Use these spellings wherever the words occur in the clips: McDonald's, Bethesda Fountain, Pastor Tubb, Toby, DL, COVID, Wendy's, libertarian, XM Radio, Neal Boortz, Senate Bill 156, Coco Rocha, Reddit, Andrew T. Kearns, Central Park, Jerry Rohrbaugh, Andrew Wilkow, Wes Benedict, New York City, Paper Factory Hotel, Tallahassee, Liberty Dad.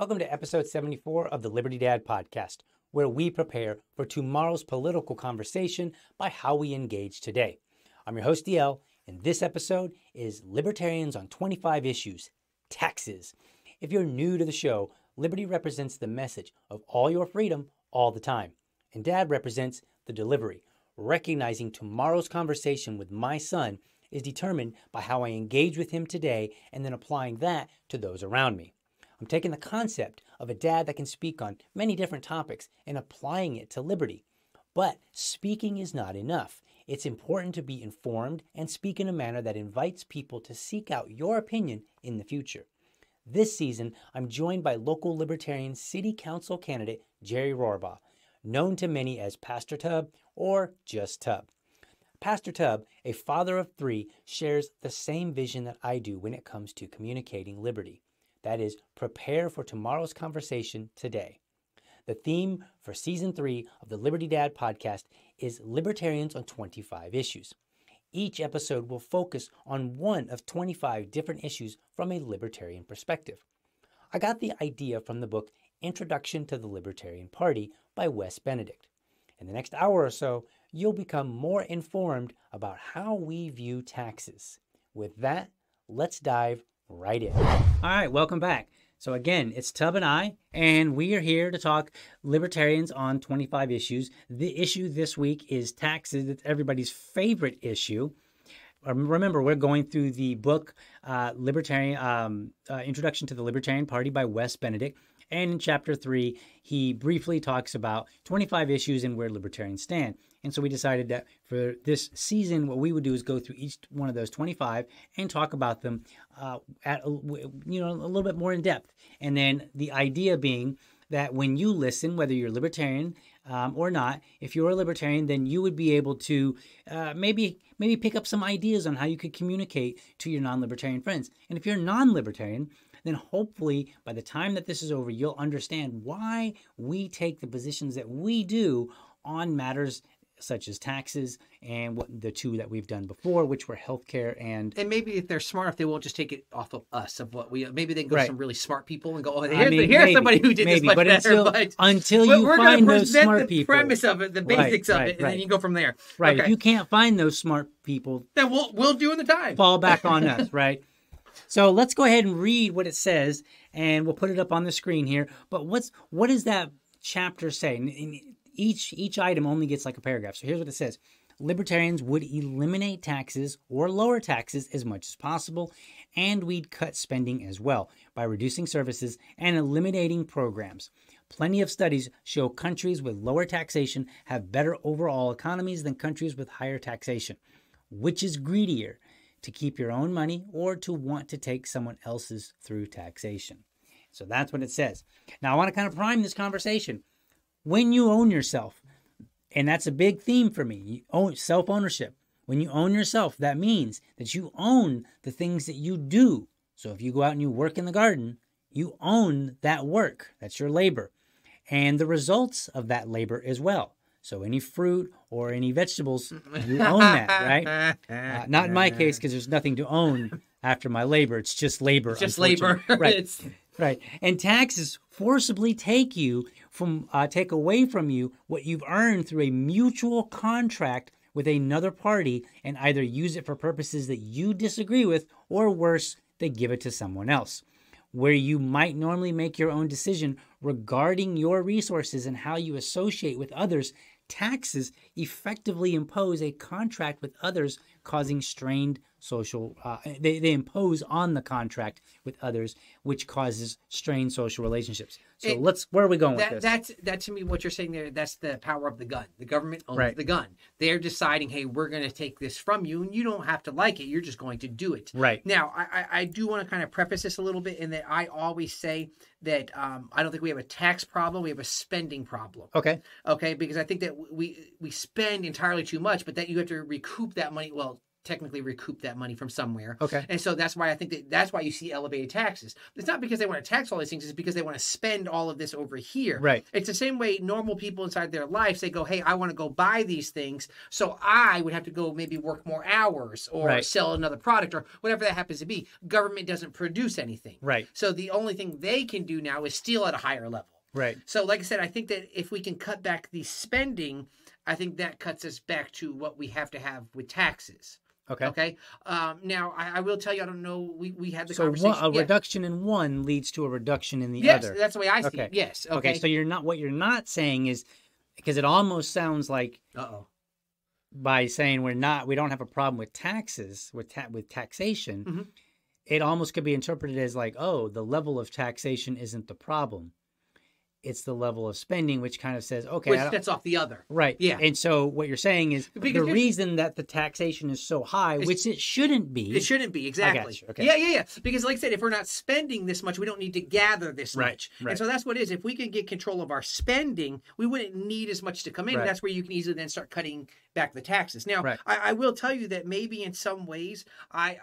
Welcome to episode 74 of the Liberty Dad podcast, where we prepare for tomorrow's political conversation by how we engage today. I'm your host, DL, and this episode is Libertarians on 25 Issues, Taxes. If you're new to the show, liberty represents the message of all your freedom all the time, and Dad represents the delivery. Recognizing tomorrow's conversation with my son is determined by how I engage with him today and then applying that to those around me. I'm taking the concept of a dad that can speak on many different topics and applying it to liberty. But speaking is not enough. It's important to be informed and speak in a manner that invites people to seek out your opinion in the future. This season, I'm joined by local Libertarian City Council candidate Jerry Rohrbaugh, known to many as Pastor Tubb or just Tubb. Pastor Tubb, a father of three, shares the same vision that I do when it comes to communicating liberty. That is, prepare for tomorrow's conversation today. The theme for Season 3 of the Liberty Dad podcast is Libertarians on 25 Issues. Each episode will focus on one of 25 different issues from a libertarian perspective. I got the idea from the book Introduction to the Libertarian Party by Wes Benedict. In the next hour or so, you'll become more informed about how we view taxes. With that, let's dive right in. All right, welcome back. So again, it's Tubb and I, and we are here to talk Libertarians on 25 Issues. The issue this week is taxes. It's everybody's favorite issue. Remember, we're going through the book Introduction to the Libertarian Party by Wes Benedict. And in Chapter 3, he briefly talks about 25 issues and where libertarians stand. And so we decided that for this season, what we would do is go through each one of those 25 and talk about them a little bit more in depth. And then the idea being that when you listen, whether you're libertarian or not, if you're a libertarian, then you would be able to maybe pick up some ideas on how you could communicate to your non-libertarian friends. And if you're non-libertarian, then hopefully by the time that this is over, you'll understand why we take the positions that we do on matters such as taxes and what the two that we've done before, which were healthcare and... And maybe if they're smart, if they won't just take it off of us, of what we... Maybe they can go to some really smart people and go, oh, here's somebody who did this much better. But until you find those smart people... We're going to present the premise of it, the basics of it, and then you go from there. Right. Okay. If you can't find those smart people... Then we'll do in the time. Fall back on us, right? So let's go ahead and read what it says, and we'll put it up on the screen here. But what does that chapter say? Each item only gets like a paragraph. So here's what it says. Libertarians would eliminate taxes or lower taxes as much as possible, and we'd cut spending as well by reducing services and eliminating programs. Plenty of studies show countries with lower taxation have better overall economies than countries with higher taxation. Which is greedier, to keep your own money or to want to take someone else's through taxation? So that's what it says. Now I want to kind of prime this conversation. When you own yourself, and that's a big theme for me, you own self-ownership. When you own yourself, that means that you own the things that you do. So if you go out and you work in the garden, you own that work. That's your labor. And the results of that labor as well. So any fruit or any vegetables, you own that, right? Not in my case, because there's nothing to own after my labor. It's just labor. It's just labor. Right. Right. And taxes forcibly take away from you what you've earned through a mutual contract with another party and either use it for purposes that you disagree with or worse, they give it to someone else. Where you might normally make your own decision regarding your resources and how you associate with others, taxes effectively impose a contract with others, causing strained social... they impose on the contract with others, which causes strained social relationships. So where are we going with this? That to me, what you're saying there, that's the power of the gun. The government owns the gun. They're deciding, hey, we're going to take this from you, and you don't have to like it. You're just going to do it. Right. Now, I do want to kind of preface this a little bit in that I always say that I don't think we have a tax problem. We have a spending problem. Okay. Okay, because I think that we spend entirely too much, but that you have to recoup that money. Well, technically recoup that money from somewhere. Okay. And so that's why I think that that's why you see elevated taxes. It's not because they want to tax all these things. It's because they want to spend all of this over here. Right. It's the same way normal people inside their lives, they go, hey, I want to go buy these things. So I would have to go maybe work more hours or sell another product or whatever that happens to be. Government doesn't produce anything. Right. So the only thing they can do now is steal at a higher level. Right. So like I said, I think that if we can cut back the spending, I think that cuts us back to what we have to have with taxes. Okay. Okay. Now, I will tell you, I don't know. We had the conversation. So reduction in one leads to a reduction in the other. Yes, that's the way I see it. Yes. Okay. So you're not, what you're not saying is, because it almost sounds like by saying we don't have a problem with taxes, with taxation, mm-hmm. it almost could be interpreted as like, oh, the level of taxation isn't the problem. It's the level of spending, which kind of says, okay, which sets off the other. Right. Yeah. And so what you're saying is because the reason that the taxation is so high, which it shouldn't be. It shouldn't be. Exactly. I got you. Okay. Yeah. Yeah. Yeah. Because like I said, if we're not spending this much, we don't need to gather this much. Right. And so that's what it is. If we can get control of our spending, we wouldn't need as much to come in. Right. And that's where you can easily then start cutting back the taxes. Now, I will tell you that maybe in some ways, I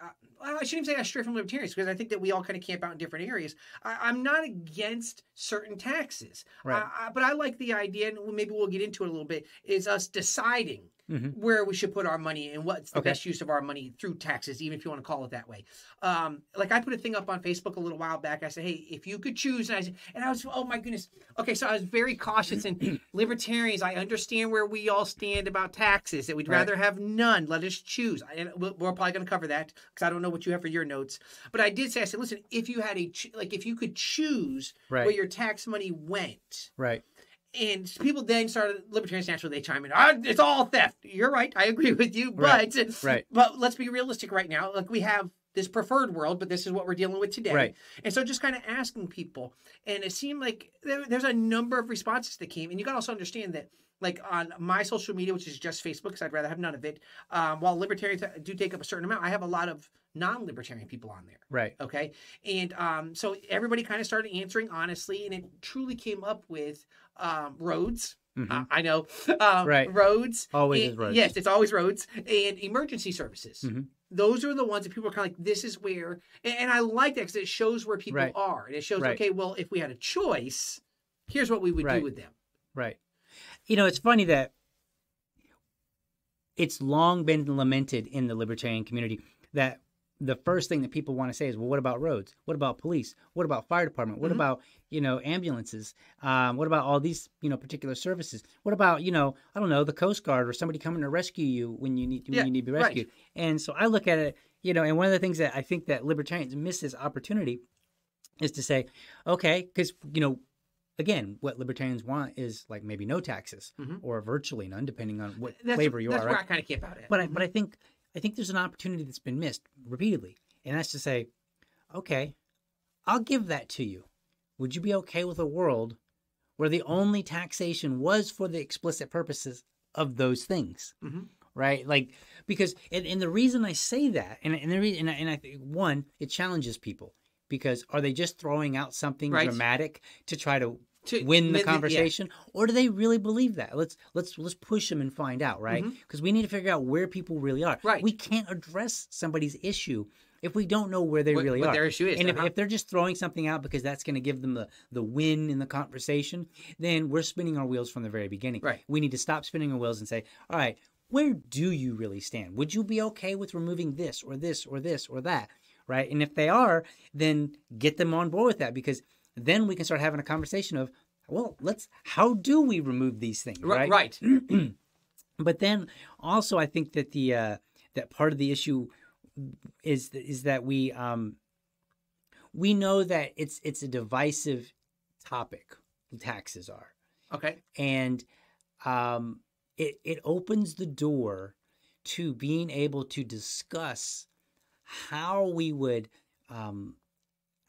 shouldn't even say I stray from libertarians because I think that we all kind of camp out in different areas. I'm not against certain taxes, but I like the idea, and maybe we'll get into it a little bit, is us deciding mm-hmm. where we should put our money and what's the best use of our money through taxes, even if you want to call it that way. Like I put a thing up on Facebook a little while back. I said, hey, if you could choose, and I was, oh my goodness. Okay, so I was very cautious and libertarians, I understand where we all stand about taxes, that we'd rather have none. Let us choose. And we're probably going to cover that because I don't know what you have for your notes. But I did say, I said, listen, if you had if you could choose where your tax money went. Right. And people then started, libertarians naturally, they chime in, it's all theft. You're right. I agree with you. But but let's be realistic right now. Like we have this preferred world, but this is what we're dealing with today. Right. And so just kind of asking people. And it seemed like there's a number of responses that came. And you got to also understand that like on my social media, which is just Facebook, because I'd rather have none of it, while libertarians do take up a certain amount, I have a lot of non-libertarian people on there. Right. Okay. And so everybody kind of started answering honestly, and it truly came up with roads. Mm-hmm. I know. Roads. Always is roads. Yes, it's always roads. And emergency services. Mm-hmm. Those are the ones that people are kind of like, this is where, and I like that because it shows where people are. And it shows, okay, well, if we had a choice, here's what we would do with them. Right. You know, it's funny that it's long been lamented in the libertarian community that the first thing that people want to say is, well, what about roads? What about police? What about fire department? What about, you know, ambulances? What about all these, you know, particular services? What about, you know, I don't know, the Coast Guard or somebody coming to rescue you when you need, when you need to be rescued? And so I look at it, you know, and one of the things that I think that libertarians miss this opportunity is to say, okay, because, you know, again, what libertarians want is like maybe no taxes or virtually none, depending on what flavor you are. That's where I kind of keep out of it. But I think there's an opportunity that's been missed repeatedly, and that's to say, okay, I'll give that to you. Would you be okay with a world where the only taxation was for the explicit purposes of those things, right? Like because and the reason I say that, and I think one, it challenges people because are they just throwing out something dramatic to try to win the conversation, or do they really believe that? Let's push them and find out, right? Because we need to figure out where people really are. Right. We can't address somebody's issue if we don't know where they really are. What their issue is. And if they're just throwing something out because that's going to give them the win in the conversation, then we're spinning our wheels from the very beginning. Right. We need to stop spinning our wheels and say, all right, where do you really stand? Would you be okay with removing this or this or this or that, right? And if they are, then get them on board with that because then we can start having a conversation of, well, how do we remove these things, right? Right. But then also I think that the that part of the issue is that we know that it's a divisive topic, taxes are. Okay. And it opens the door to being able to discuss how we would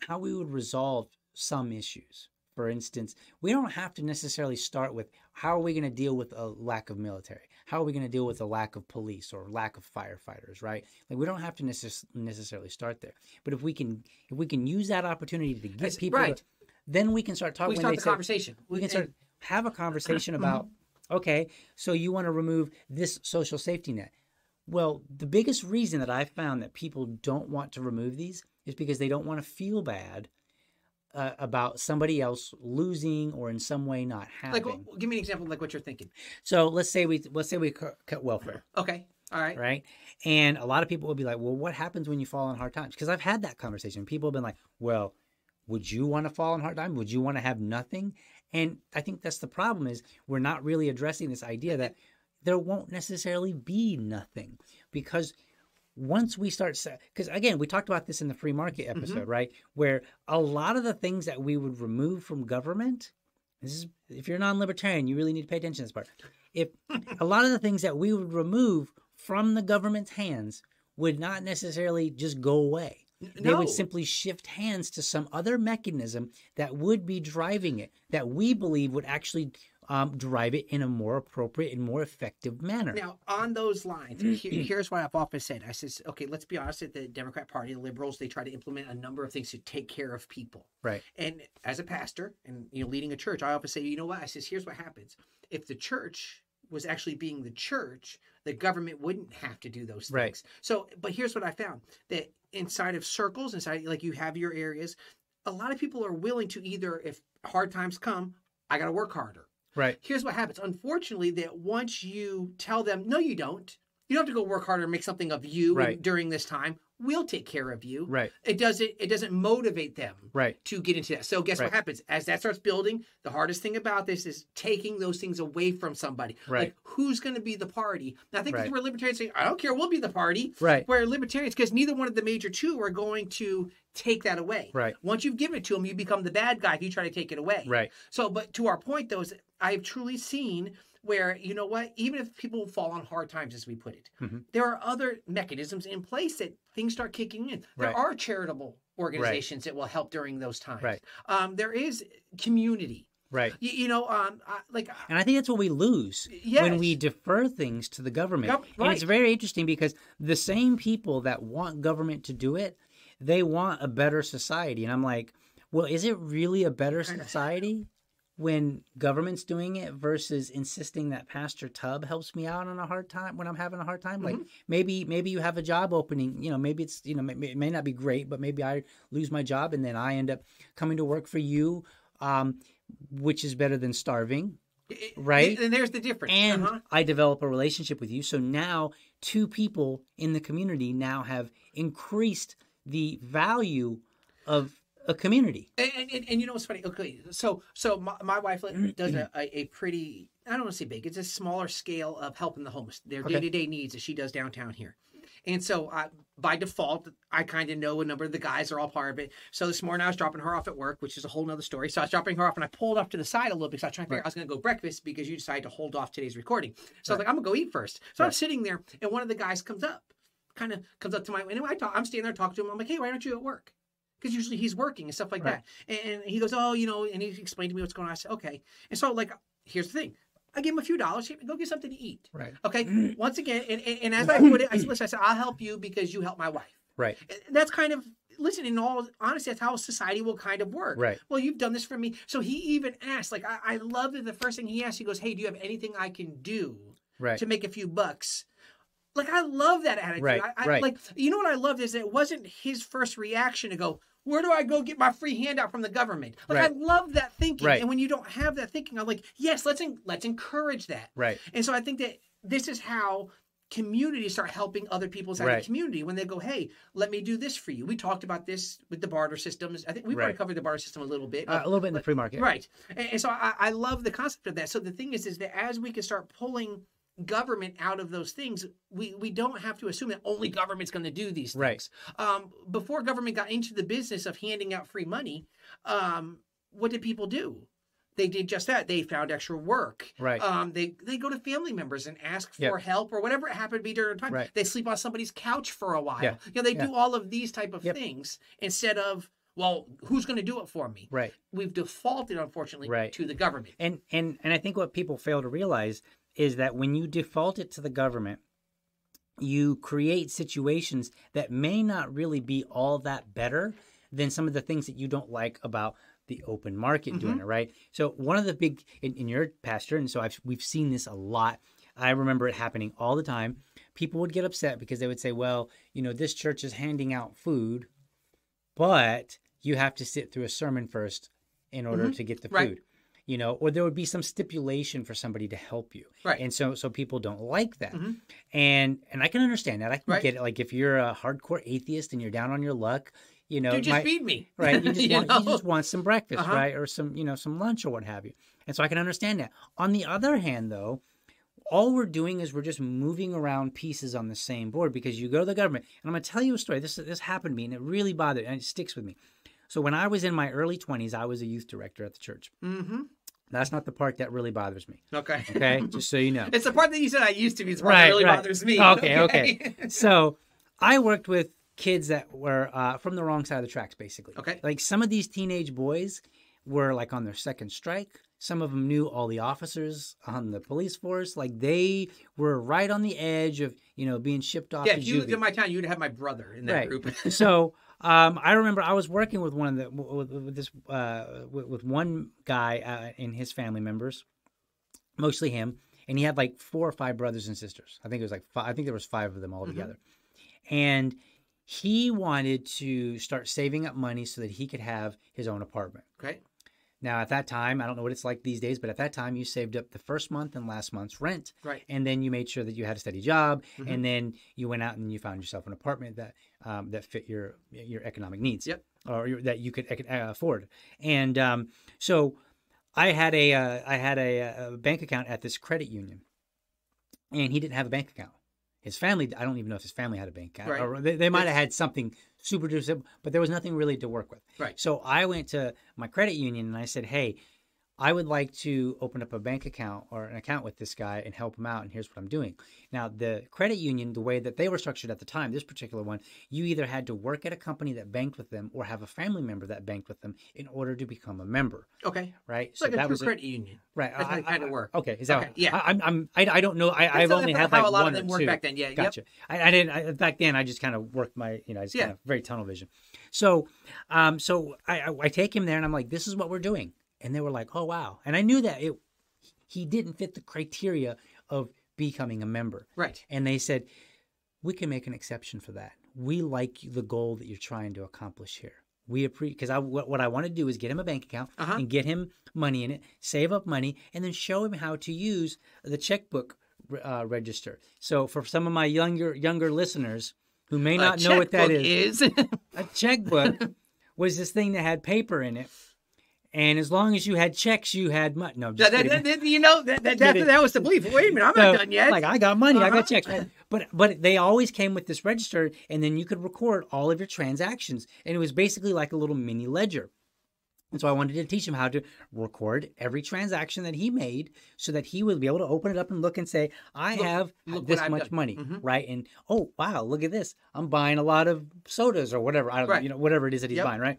resolve some issues. For instance, we don't have to necessarily start with how are we going to deal with a lack of military? How are we going to deal with a lack of police or lack of firefighters, right? Like we don't have to necessarily start there. But if we can use that opportunity to get people to, then we can start talking conversation. We can start have a conversation about okay, so you want to remove this social safety net. Well, the biggest reason that I've found that people don't want to remove these is because they don't want to feel bad about somebody else losing or in some way not having. Like, give me an example of like what you're thinking. So let's say we cut welfare. Okay. All right. Right. And a lot of people will be like, well, what happens when you fall on hard times? Because I've had that conversation. People have been like, well, would you want to fall on hard times? Would you want to have nothing? And I think that's the problem is we're not really addressing this idea that there won't necessarily be nothing, because once we start, because again, we talked about this in the free market episode, mm-hmm. right? Where a lot of the things that we would remove from government, this is, if you're a non-libertarian, you really need to pay attention to this part. If a lot of the things that we would remove from the government's hands would not necessarily just go away. No. They would simply shift hands to some other mechanism that would be driving it, that we believe would actually drive it in a more appropriate and more effective manner. Now, on those lines, here's what I've often said. I says, okay, let's be honest, at the Democrat Party, the liberals, they try to implement a number of things to take care of people. Right. And as a pastor and, you know, leading a church, I often say, you know what? I says, here's what happens. If the church was actually being the church, the government wouldn't have to do those things. Right. So, but here's what I found, that inside of circles, inside, like you have your areas, a lot of people are willing to either, if hard times come, I got to work harder. Right. Here's what happens. Unfortunately, that once you tell them, no, you don't have to go work harder and make something of you right. during this time. We'll take care of you. Right. It doesn't motivate them right. to get into that. So guess right. what happens? As that starts building, the hardest thing about this is taking those things away from somebody. Right. Like, who's going to be the party? Now, I think right. we're libertarians saying, I don't care, we'll be the party. Right. We're libertarians because neither one of the major two are going to take that away. Right. Once you've given it to them, you become the bad guy if you try to take it away. Right. So, but to our point, though, is I've truly seen where, you know what, even if people fall on hard times, as we put it, mm-hmm. there are other mechanisms in place that things start kicking in. There right. are charitable organizations right. that will help during those times. Right. There is community. Right. You know, and I think that's what we lose yes. when we defer things to the government. Yep, right. And it's very interesting because the same people that want government to do it, they want a better society. And I'm like, well, is it really a better society when government's doing it versus insisting that Pastor Tubb helps me out on a hard time when I'm having a hard time? Like, mm-hmm. maybe you have a job opening, you know, maybe it's, you know, it may not be great, but maybe I lose my job and then I end up coming to work for you, which is better than starving. Right? And there's the difference. And uh-huh. I develop a relationship with you. So now two people in the community now have increased the value of a community. And you know what's funny? Okay, so my wife does a pretty, I don't want to say big, it's a smaller scale of helping the homeless, their okay. day-to-day needs that she does downtown here. And so by default, I kind of know a number of the guys are all part of it. So this morning I was dropping her off at work, which is a whole nother story. So I was dropping her off and I pulled off to the side a little bit because I was trying to figure out I was going to go breakfast because you decided to hold off today's recording. So right. I was like, I'm going to go eat first. So right. I'm sitting there and one of the guys comes up to my window. I'm standing there talking to him. I'm like, hey, why aren't you at work? Because usually he's working and stuff like right. that. And he goes, oh, you know, and he explained to me what's going on. I said, okay. And so, like, here's the thing. I give him a few dollars. Go get something to eat. Right. Okay. Once again, and as I put it, I said, I'll help you because you helped my wife. Right. And that's kind of, listen, in all honesty, that's how society will kind of work. Right. Well, you've done this for me. So he even asked, like, I love that the first thing he asked, he goes, hey, do you have anything I can do right. to make a few bucks? Like, I love that attitude. Right, right. Like, you know what I loved is that it wasn't his first reaction to go, where do I go get my free handout from the government? Like, right. I love that thinking. Right. And when you don't have that thinking, I'm like, yes, let's encourage that. Right. And so I think that this is how communities start helping other people inside right. the community when they go, hey, let me do this for you. We talked about this with the barter systems. I think we've right. already covered the barter system a little bit. A little bit in the free market. Right. And so I love the concept of that. So the thing is that as we can start pulling government out of those things, we don't have to assume that only government's going to do these things. Right. Before government got into the business of handing out free money, what did people do? They did just that. They found extra work. Right. They go to family members and ask for yep. help or whatever it happened to be during the time. Right. They sleep on somebody's couch for a while. Yeah. You know, they yeah. do all of these type of yep. things instead of, well, who's going to do it for me? Right. We've defaulted, unfortunately, right. to the government. And I think what people fail to realize is that when you default it to the government, you create situations that may not really be all that better than some of the things that you don't like about the open market mm-hmm. doing it, right? So one of the big, in your pastor, and so we've seen this a lot. I remember it happening all the time. people would get upset because they would say, well, you know, this church is handing out food, but you have to sit through a sermon first in order to get the food. Right. You know, or there would be some stipulation for somebody to help you. Right. And so people don't like that. And I can understand that. I can get it. Like if you're a hardcore atheist and you're down on your luck, you know, dude, just feed me. Right. You just, you just want some breakfast, right? Or some, you know, some lunch or what have you. And so I can understand that. On the other hand, though, all we're doing is we're just moving around pieces on the same board, because you go to the government. And I'm going to tell you a story. This happened to me and it really bothered and it sticks with me. So when I was in my early 20s, I was a youth director at the church. That's not the part that really bothers me. Okay. Okay? Just so you know. It's the part that you said I used to be. It's the part that really bothers me. Okay, okay. So I worked with kids that were from the wrong side of the tracks, basically. Okay. Like some of these teenage boys were like on their second strike. Some of them knew all the officers on the police force. Like they were right on the edge of, you know, being shipped off to juvie. Yeah, if you lived in my town, you'd have my brother in that group. So... I remember I was working with one of the with one guy and his family members, mostly him, and he had like 4 or 5 brothers and sisters. I think it was like 5. I think there was 5 of them all together, and he wanted to start saving up money so that he could have his own apartment. Okay. Now at that time, I don't know what it's like these days, but at that time you saved up the first month and last month's rent, right? And then you made sure that you had a steady job, and then you went out and you found yourself an apartment that that fit your economic needs, or that you could afford. And so I had a bank account at this credit union, and he didn't have a bank account. His family, I don't even know if his family had a bank account, or they might have had something super duper, but there was nothing really to work with. Right. So I went to my credit union and I said, hey, I would like to open up a bank account or an account with this guy and help him out. And here's what I'm doing. Now, the credit union, the way that they were structured at the time, this particular one, you either had to work at a company that banked with them or have a family member that banked with them in order to become a member. Okay. Right. It's so like that was a credit union. Right. That's how it kind of worked. Okay. Is that okay? Yeah. I don't know. I've only had like one or two. That's how a lot of them worked back then. Yeah. Gotcha. Yep. I didn't. Back then, I just kind of worked my, you know, I was kind of very tunnel vision. So, I take him there and I'm like, this is what we're doing. And they were like, oh, wow. And I knew that he didn't fit the criteria of becoming a member. Right. And they said, we can make an exception for that. We like the goal that you're trying to accomplish here. We appreciate, because what I want to do is get him a bank account and get him money in it, save up money, and then show him how to use the checkbook register. So for some of my younger listeners who may not know what that is. A checkbook was this thing that had paper in it. And as long as you had checks, you had money. No, just you know, that was the belief. Wait a minute, I'm not done yet. Like, I got money, I got checks. But they always came with this register, and then you could record all of your transactions. And it was basically like a little mini ledger. And so I wanted to teach him how to record every transaction that he made so that he would be able to open it up and look and say, I have this much money, right? And, oh, wow, look at this. I'm buying a lot of sodas or whatever. I don't know, you know, whatever it is that he's buying, right?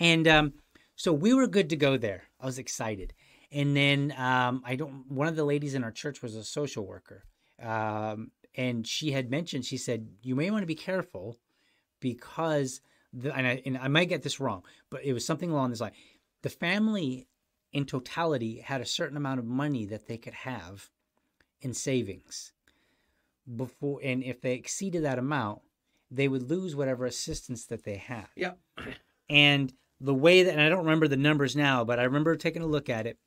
And so we were good to go there. I was excited. And then one of the ladies in our church was a social worker. And she had mentioned, she said, you may want to be careful because, and I might get this wrong, but it was something along this line. The family in totality had a certain amount of money that they could have in savings before, and if they exceeded that amount, they would lose whatever assistance that they had. Yep. And the way that, and I don't remember the numbers now, but I remember taking a look at it,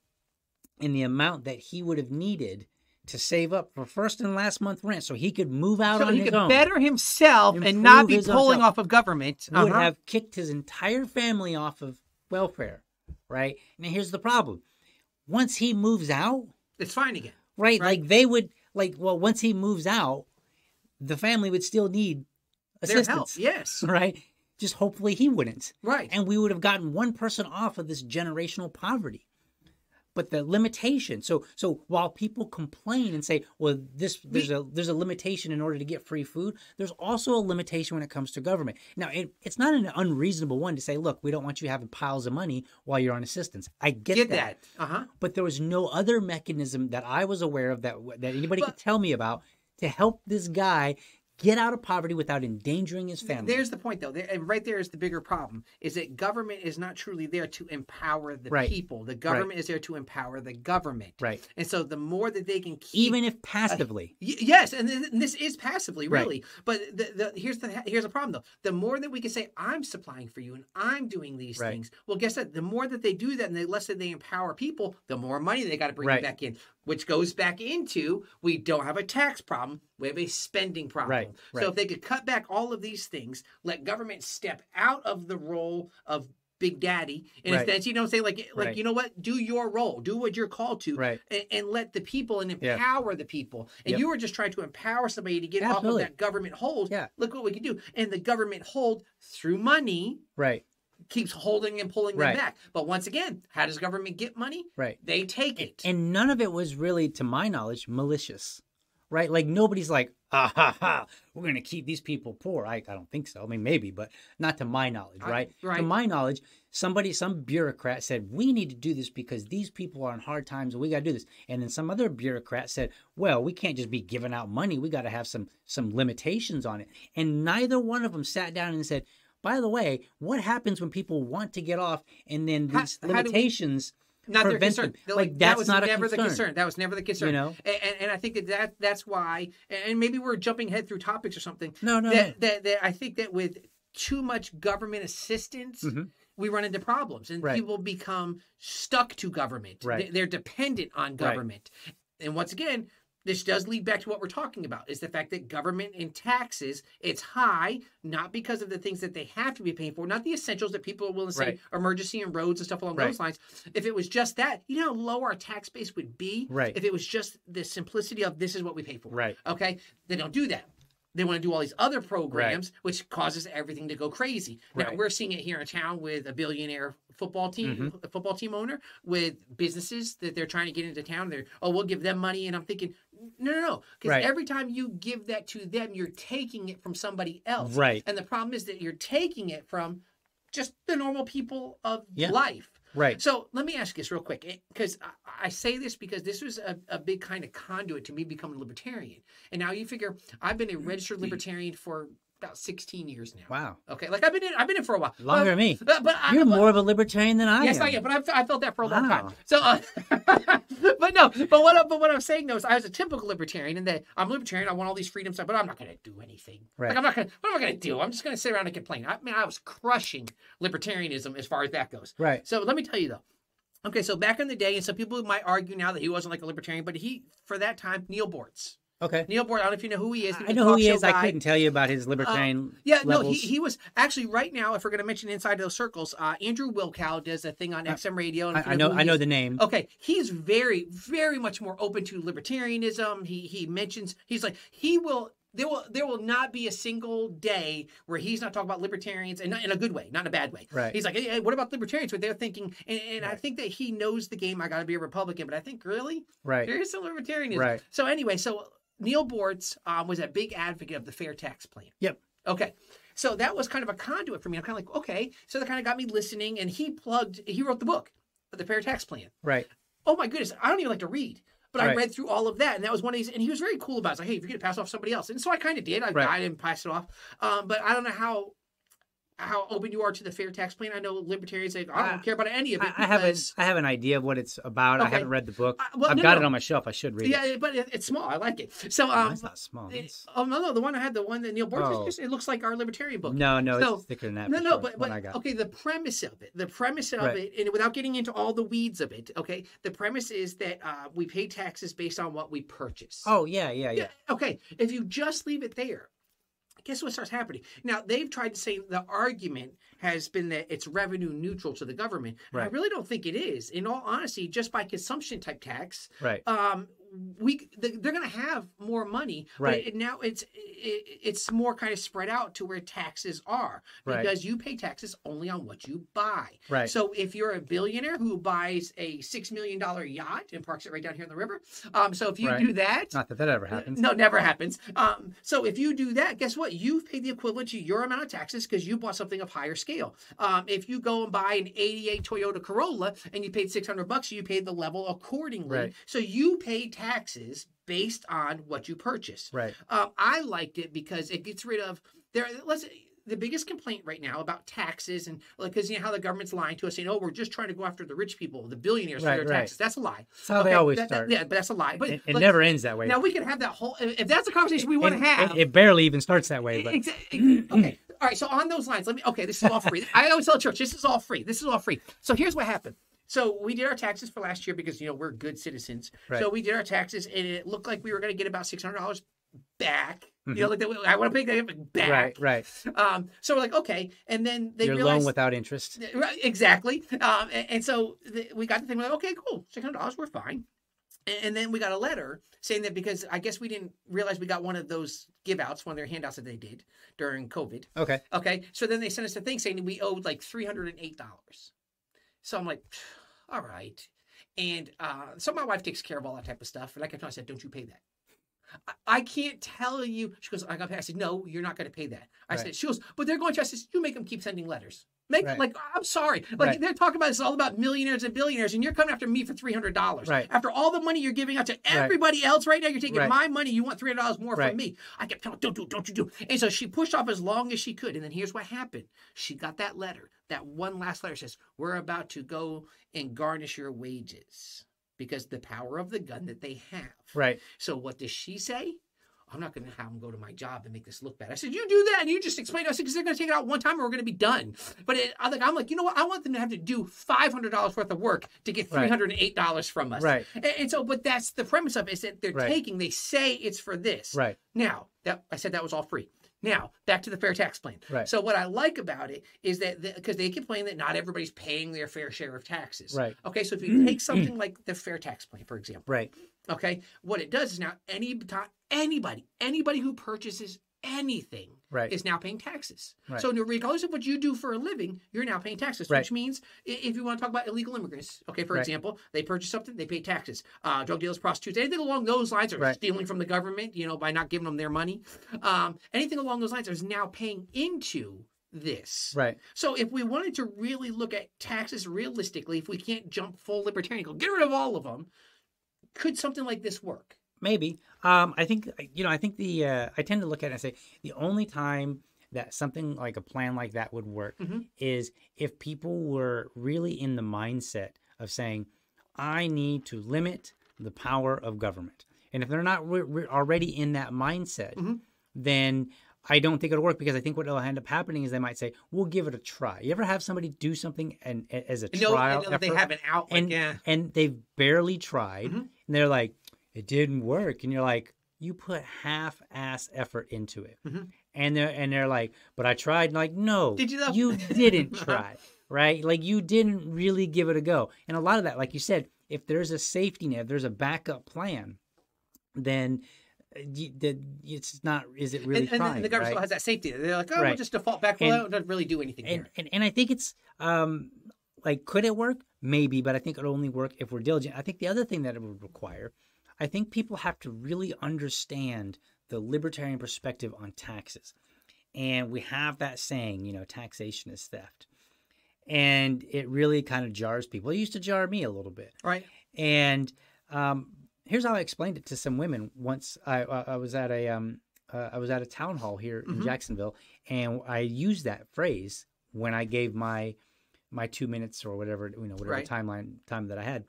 and the amount that he would have needed to save up for first and last month rent so he could move out on his own. So he could better himself and not be pulling off of government. Would have kicked his entire family off of welfare, right? Now, here's the problem. Once he moves out, it's fine again. Right? Like they would, once he moves out, the family would still need assistance. Their help, yes. Right? Just hopefully he wouldn't. Right. And we would have gotten one person off of this generational poverty. But the limitation, so while people complain and say, well, there's a limitation in order to get free food, there's also a limitation when it comes to government. Now, it's not an unreasonable one to say, look, we don't want you having piles of money while you're on assistance. I get that. But there was no other mechanism that I was aware of that anybody could tell me about to help this guy get out of poverty without endangering his family. There's the point, though. Right there is the bigger problem, is that government is not truly there to empower the people. The government is there to empower the government. Right. And so the more that they can keep... Even if passively. Yes, and this is passively, really. Right. But here's the problem, though. The more that we can say, I'm supplying for you and I'm doing these things, well, guess what? The more that they do that and the less that they empower people, the more money they got to bring back in, which goes back into, we don't have a tax problem. We have a spending problem. Right, right. So if they could cut back all of these things, let government step out of the role of Big Daddy, and if that's, you know, say like you know what, do your role, do what you're called to, and let the people and empower the people. And you were just trying to empower somebody to get off of that government hold. Yeah. Look what we can do, and the government hold through money. Right. Keeps holding and pulling them back. But once again, how does government get money? Right. They take it. And none of it was really, to my knowledge, malicious. Right? Like, nobody's like, ah, ha, ha, we're going to keep these people poor. I don't think so. I mean, maybe, but not to my knowledge, right? Right? To my knowledge, some bureaucrat said, we need to do this because these people are in hard times and we got to do this. And then some other bureaucrat said, well, we can't just be giving out money. We got to have some limitations on it. And neither one of them sat down and said, by the way, what happens when people want to get off and then these limitations... Not their concern. Like, that was never the concern. That was never the concern. You know? And I think that's why, and maybe we're jumping head through topics or something. No. I think that with too much government assistance, we run into problems. And people become stuck to government. Right. They're dependent on government. Right. And once again, this does lead back to what we're talking about, is the fact that government and taxes, it's high, not because of the things that they have to be paying for, not the essentials that people are willing to say, emergency and roads and stuff along those lines. If it was just that, you know how low our tax base would be? Right. If it was just the simplicity of this is what we pay for. Right. Okay? They don't do that. They want to do all these other programs, which causes everything to go crazy. Now, we're seeing it here in town with a billionaire football team owner, with businesses that they're trying to get into town. They're, oh, we'll give them money. And I'm thinking, no. Because every time you give that to them, you're taking it from somebody else. Right. And the problem is that you're taking it from just the normal people of life. Right. So let me ask this real quick, because I say this because this was a big kind of conduit to me becoming a libertarian. And now you figure I've been a registered libertarian for about 16 years now. Wow. Okay. Like I've been in for a while. Longer than me. But you're more of a libertarian than I am. Yes, I am. But I felt that for a long time. So, but what I'm saying though is I was a typical libertarian in that I'm libertarian. I want all these freedoms, but I'm not going to do anything. Right. Like what am I going to do? I'm just going to sit around and complain. I mean, I was crushing libertarianism as far as that goes. Right. So let me tell you though. Okay. So back in the day, and some people might argue now that he wasn't like a libertarian, but he, for that time, Neal Boortz. Okay. Neal Boortz, I don't know if you know who he is. I know who he is. Guy. I couldn't tell you about his libertarian levels. No, he was actually right now, if we're going to mention inside those circles, Andrew Wilkow does a thing on XM Radio. And I know the name. Okay. He's very, very much more open to libertarianism. He mentions, he's like, there will not be a single day where he's not talking about libertarians, and not in a good way, not in a bad way. Right. He's like, hey, what about libertarians? What they're thinking, and I think that he knows the game. I got to be a Republican, but I think really, there is some libertarianism. Right. So anyway, Neal Boortz was a big advocate of the fair tax plan. Yep. Okay. So that was kind of a conduit for me. I'm kind of like, okay. So that kind of got me listening, and he wrote the book, The Fair Tax Plan. Right. Oh my goodness. I don't even like to read, but I read through all of that, and that was one of these, and he was very cool about it. It's like, hey, if you're going to pass off somebody else. And so I kind of did. I didn't pass it off. But I don't know how open you are to the fair tax plan. I know libertarians say, I don't care about any of it. I have an idea of what it's about. Okay. I haven't read the book. I've got it on my shelf. I should read it. Yeah, but it's small. I like it. So it's not small. No, the one I had, the one that Neal Boortz just, it looks like our libertarian book. No, so, it's thicker than that. No, but okay, the premise of it, and without getting into all the weeds of it, okay, the premise is that we pay taxes based on what we purchase. Oh, yeah. Okay, if you just leave it there, guess what starts happening? Now, they've tried to say the argument has been that it's revenue neutral to the government. Right. I really don't think it is. In all honesty, just by consumption type tax, they're going to have more money. Right. But now it's more kind of spread out to where taxes are, because you pay taxes only on what you buy. Right. So if you're a billionaire who buys a $6 million yacht and parks it right down here in the river, so if you do that... Not that ever happens. No, never happens. So if you do that, guess what? You've paid the equivalent to your amount of taxes because you bought something of higher scale. If you go and buy an 88 Toyota Corolla and you paid $600, you paid the level accordingly. Right. So you pay taxes based on what you purchase. Right. I liked it because it gets rid of the biggest complaint right now about taxes and because you know how the government's lying to us saying, oh, we're just trying to go after the rich people, the billionaires for their taxes. That's a lie. That's how they always start. Yeah, but that's a lie. But it never ends that way. Now we can have that whole, if that's a conversation we want to have. It barely even starts that way. But. Okay. All right. So on those lines, this is all free. I always tell church, this is all free. This is all free. So here's what happened. So we did our taxes for last year because, we're good citizens. Right. So we did our taxes and it looked like we were going to get about $600 back. Mm-hmm. I want to pay that back. Right. So we're like, okay. And then they realized. Your loan without interest. Right, exactly. And so we got the thing, we're like, okay, cool. $600, we're fine. And then we got a letter saying that because I guess we didn't realize we got one of those give-outs, one of their handouts that they did during COVID. Okay. So then they sent us a thing saying we owed like $308. So I'm like, all right. And so my wife takes care of all that type of stuff. And like I said, don't you pay that. I can't tell you. She goes, I got paid. I said, no, you're not going to pay that. I said, she goes, but they're going to us. You make them keep sending letters. I'm sorry. They're talking about, it's all about millionaires and billionaires, and you're coming after me for $300. Right. After all the money you're giving out to everybody else right now, you're taking my money. You want $300 more from me. I kept telling her, don't you do. And so she pushed off as long as she could. And then here's what happened. She got that letter. That one last letter says, we're about to go and garnish your wages. Because the power of the gun that they have. Right. So what does she say? I'm not going to have them go to my job and make this look bad. I said, you do that and you just explain to us because they're going to take it out one time and we're going to be done. But I'm like, you know what? I want them to have to do $500 worth of work to get $308 from us. Right. And so, but that's the premise of it is that they're taking, they say it's for this. Right. Now, I said that was all free. Now, back to the fair tax plan. Right. So what I like about it is that, because they complain that not everybody's paying their fair share of taxes. Right. Okay, so if you take something like the fair tax plan, for example. Right. Okay, what it does is now anybody who purchases anything is now paying taxes. Right. So regardless of what you do for a living, you're now paying taxes, which means if you want to talk about illegal immigrants, okay, for example, they purchase something, they pay taxes. Drug dealers, prostitutes, anything along those lines, or stealing from the government, by not giving them their money. Anything along those lines is now paying into this. Right. So if we wanted to really look at taxes realistically, if we can't jump full libertarian, go get rid of all of them, could something like this work? Maybe. I tend to look at it and say the only time that something like a plan like that would work is if people were really in the mindset of saying, I need to limit the power of government. And if they're not already in that mindset, then I don't think it'll work, because I think what will end up happening is they might say, we'll give it a try. You ever have somebody do something as a trial effort? They have an outlet. And they've barely tried, and they're like, it didn't work. And you're like, you put half-ass effort into it. And they're like, but I tried. And like, no, you didn't try, right? Like, you didn't really give it a go. And a lot of that, like you said, if there's a safety net, if there's a backup plan, then it's not, is it really trying? And the government still has that safety. They're like, oh, we'll just default back. Well, it doesn't really do anything here. And I think it's, could it work? Maybe, but I think it'll only work if we're diligent. I think the other thing that it would require, I think people have to really understand the libertarian perspective on taxes. And we have that saying, taxation is theft. And it really kind of jars people. It used to jar me a little bit. Right. And here's how I explained it to some women once. I was at a town hall here in Jacksonville, and I used that phrase when I gave my 2 minutes or whatever, time that I had.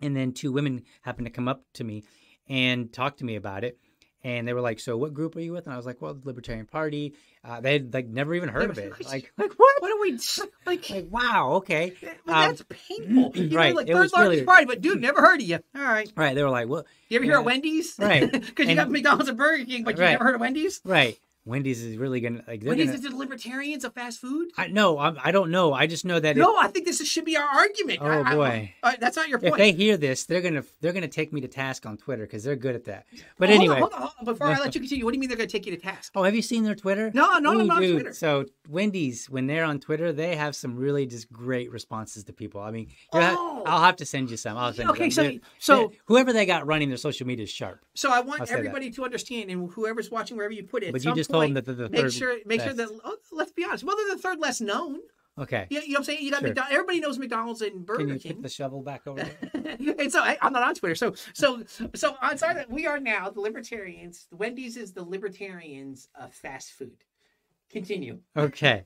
And then two women happened to come up to me and talk to me about it. And they were like, so what group are you with? And I was like, well, the Libertarian Party. They had never even heard of it. Like what? What are we like, wow, okay. Well, that's painful. Right. Like, third largest party, but dude, never heard of you. All right. Right. They were like, what? You ever hear of Wendy's? Right. Because you got McDonald's and Burger King, but you never heard of Wendy's? Right. Wendy's is really going to... Wendy's is the libertarians of fast food? I don't know. I just know that... No, I think this should be our argument. Oh, boy. That's not your point. If they hear this, they're gonna take me to task on Twitter because they're good at that. But anyway... Hold on. Before I let you continue, what do you mean they're going to take you to task? Oh, have you seen their Twitter? No, I'm not on Twitter. So Wendy's, when they're on Twitter, they have some really just great responses to people. I mean, I'll have to send you some. So whoever they got running their social media is sharp. So I want everybody to understand, and whoever's watching, wherever you put it, but you just told them that they're the third. Make sure that, let's be honest. Well, they're the third less known. Okay. You know what I'm saying? You got McDonald's. Everybody knows McDonald's and Burger King. Can you King. Put the shovel back over there? And so I'm not on Twitter. So on side that we are now the libertarians. The Wendy's is the libertarians of fast food. Continue. Okay.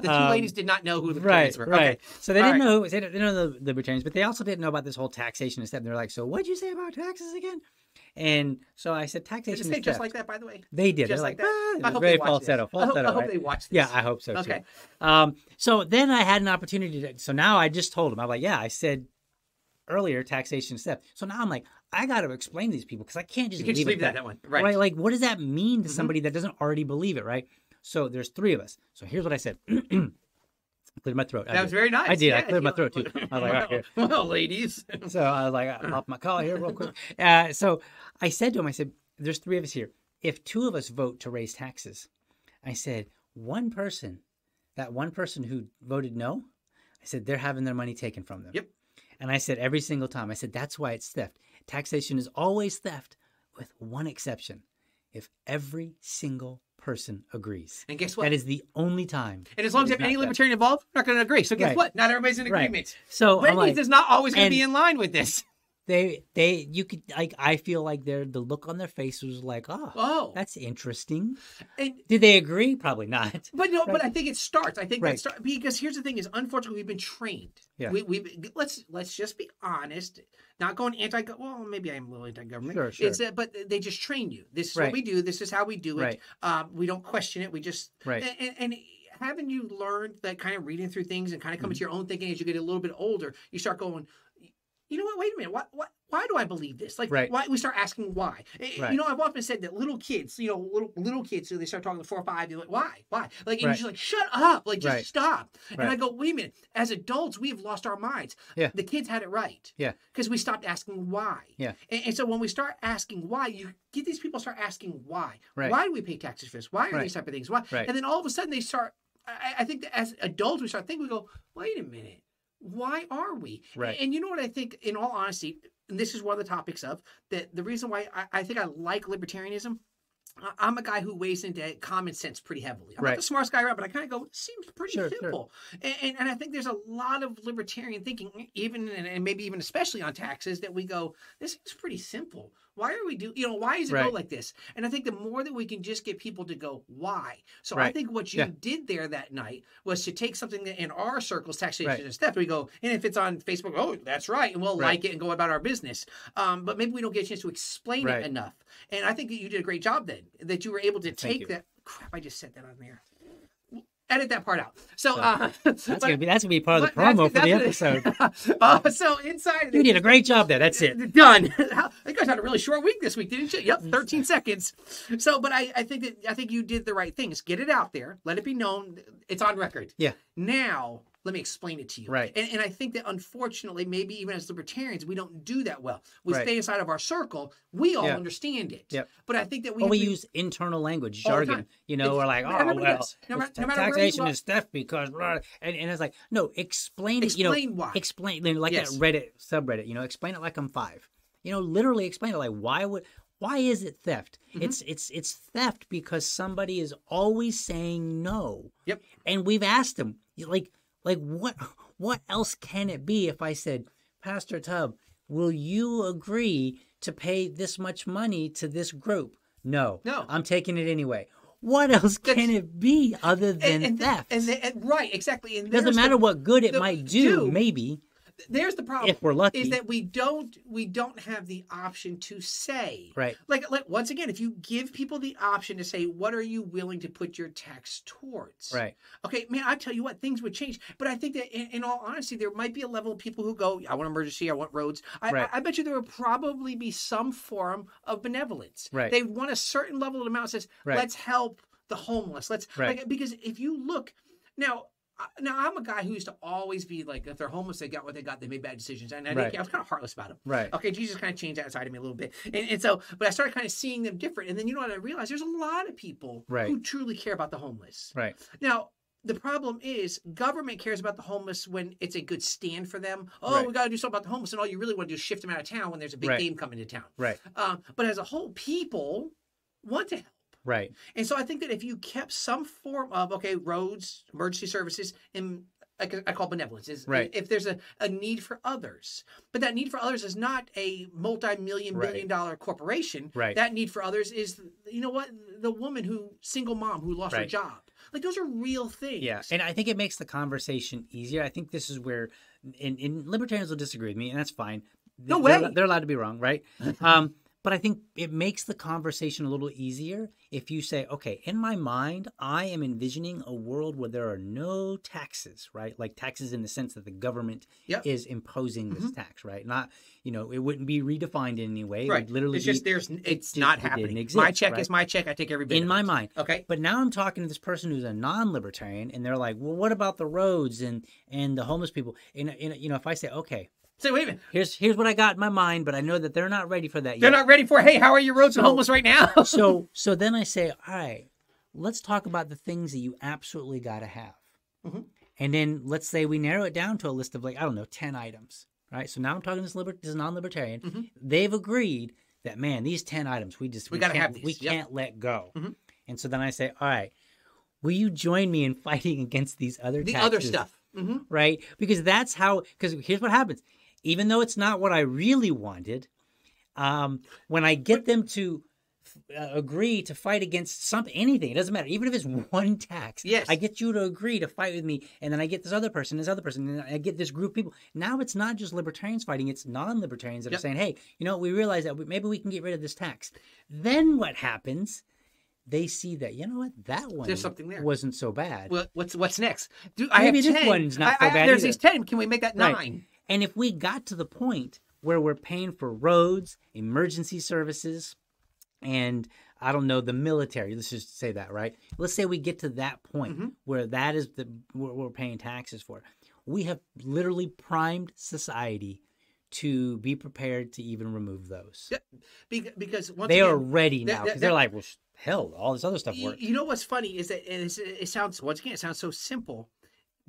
The two ladies did not know who the libertarians were. Right. Okay. So they didn't know who was, they didn't know the libertarians, but they also didn't know about this whole taxation and stuff. And they're like, so what'd you say about taxes again? And so I said, taxation is just like that, by the way. They did. Just like that. Ah, I hope very falsetto. I hope they watch this. Yeah, I hope so, too. Okay. So then I had an opportunity to, so now I just told them, I'm like, yeah, I said earlier taxation is theft. So now I'm like, I got to explain to these people because I can't just leave that one. Right. Like, what does that mean to somebody that doesn't already believe it, right? So there's three of us. So here's what I said. Cleared my throat. That was very nice. I did. Yeah, I cleared my throat too. I was like, all right, here. Well, ladies. So I was like, I'll pop my collar here real quick. So I said to him, I said, there's three of us here. If two of us vote to raise taxes, I said, one person, that one person who voted no, I said, they're having their money taken from them. Yep. And I said, every single time, I said, that's why it's theft. Taxation is always theft with one exception. If every single person agrees. And guess what? That is the only time. And as long as you have any libertarian involved, they're not going to agree. So guess what? Not everybody's in agreement. Right. So Wendy's is not always going to be in line with this. You could like. I feel like the look on their face was like, oh, that's interesting. And, did they agree? Probably not. But no. Right. But I think it starts. I think that starts because here's the thing: is unfortunately we've been trained. Yeah. We let's just be honest. Not going anti. Well, maybe I'm a little anti-government. Sure. It's but they just train you. This is what we do. This is how we do it. Right. We don't question it. We just and haven't you learned that kind of reading through things and kind of coming to your own thinking as you get a little bit older, you start going. You know what? Wait a minute. Why do I believe this? Like, why we start asking why? You know, I've often said that little kids, you know, little kids, so they start talking to 4 or 5. You're like, why? Like, and you're just like, shut up. Like, just stop. And I go, wait a minute. As adults, we have lost our minds. Yeah. The kids had it right. Yeah. Because we stopped asking why. Yeah. And so when we start asking why, you get these people start asking why. Right. Why do we pay taxes for this? Why are these type of things? Why? Right. And then all of a sudden they start. I think that as adults we start thinking. We go, wait a minute. Why are we? Right. And you know what I think, in all honesty, and this is one of the topics of, that the reason why I think I like libertarianism, I'm a guy who weighs into common sense pretty heavily. I'm not the smartest guy around, but I kind of go, it seems pretty simple. Sure. And I think there's a lot of libertarian thinking, even and maybe even especially on taxes, that we go, this is pretty simple. Why are we doing, you know, why is it go like this? And I think the more that we can just get people to go, why? So I think what you did there that night was to take something that in our circles, taxation is theft. We go, and if it's on Facebook, oh, that's right. And we'll like it and go about our business. But maybe we don't get a chance to explain it enough. And I think that you did a great job then, that you were able to take that. Crap, I just said that on there. Edit that part out. So that's gonna be part of the promo for the episode. So inside, you did a great job there. That's it. Done. You guys had a really short week this week, didn't you? Yep, 13 seconds. So, but I think you did the right things. Get it out there. Let it be known. It's on record. Yeah. Now. Let me explain it to you. Right. And I think that unfortunately, maybe even as libertarians, we don't do that well. We stay inside of our circle. We all understand it. Yep. But I think that we use internal language, jargon. You know, we're like, oh, well, taxation is theft because... And it's like, no, explain it. You know, why. Explain like that Reddit subreddit. You know, explain it like I'm 5. You know, literally explain it like why is it theft? Mm-hmm. It's theft because somebody is always saying no. Yep. And we've asked them, like what else can it be if I said, Pastor Tubb, will you agree to pay this much money to this group? No. I'm taking it anyway. What else can it be other than theft? Right, exactly. And it doesn't matter what good it might do, maybe. There's the problem. If we're lucky, is that we don't have the option to say like once again, if you give people the option to say, what are you willing to put your tax towards? Right. Okay, man, I tell you what, things would change. But I think that in all honesty, there might be a level of people who go, I want emergency, I want roads. I bet you there would probably be some form of benevolence. Right. They want a certain level of amount that says, let's help the homeless. Let's like, because if you look now. Now, I'm a guy who used to always be like, if they're homeless, they got what they got. They made bad decisions. And I think I was kind of heartless about them. Right. Okay, Jesus kind of changed that side of me a little bit. And so, but I started kind of seeing them different. And then, you know what I realized? There's a lot of people who truly care about the homeless. Right. Now, the problem is government cares about the homeless when it's a good stand for them. Oh, we got to do something about the homeless. And all you really want to do is shift them out of town when there's a big game coming to town. Right. But as a whole, people want to help. Right. And so I think that if you kept some form of, okay, roads, emergency services, and I call benevolence, is right. if there's a need for others. But that need for others is not a multi-million, right. billion-dollar corporation. Right. That need for others is, you know what, the woman who, single mom who lost right. her job. Like, those are real things. Yeah, and I think it makes the conversation easier. I think this is where, and libertarians will disagree with me, and that's fine. No way. They're allowed to be wrong, right? But I think it makes the conversation a little easier if you say, okay, in my mind, I am envisioning a world where there are no taxes, right? Like taxes in the sense that the government yep. is imposing this mm-hmm. tax, right? Not, you know, it wouldn't be redefined in any way. Right. It would literally it's just, it's not happening. Exist, my check right? is my check. I take every bit in my mind. Okay. But now I'm talking to this person who's a non-libertarian and they're like, well, what about the roads and the homeless people? And you know, if I say, okay. So wait a minute. Here's what I got in my mind, but I know that they're not ready for that yet. They're not ready for, hey, how are your roads and homeless right now? so then I say, all right, let's talk about the things that you absolutely got to have. Mm-hmm. And then let's say we narrow it down to a list of like, I don't know, 10 items, right? So now I'm talking to this non-libertarian. Mm-hmm. They've agreed that, man, these 10 items, we got to have these. We yep. can't let go. Mm-hmm. And so then I say, all right, will you join me in fighting against these other taxes? The other stuff. Mm-hmm. Right? Because that's how, because here's what happens. Even though it's not what I really wanted, when I get them to agree to fight against something, anything, it doesn't matter, even if it's one tax, yes. I get you to agree to fight with me, and then I get this other person, and I get this group of people. Now it's not just libertarians fighting, it's non-libertarians that yep. are saying, hey, you know, we realize that maybe we can get rid of this tax. Then what happens? They see that, you know what, that one there's something there. Wasn't so bad. Well, what's next? Dude, maybe I have this 10. One's not so bad there's either. These 10, can we make that 9? Right. And if we got to the point where we're paying for roads, emergency services, and I don't know, the military, let's just say that, right? Let's say we get to that point mm-hmm. where that is what we're paying taxes for. We have literally primed society to be prepared to even remove those. Yeah, because once they again, are ready now. Because they're like, well, hell, all this other stuff works. You know what's funny is that it sounds, once again, it sounds so simple.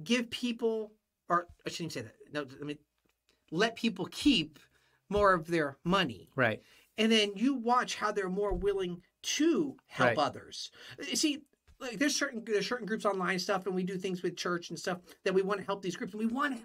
Give people, or I shouldn't say that. No, I mean, let people keep more of their money. Right. And then you watch how they're more willing to help right. others. See, like there's certain groups online and stuff, and we do things with church and stuff that we want to help these groups. And we want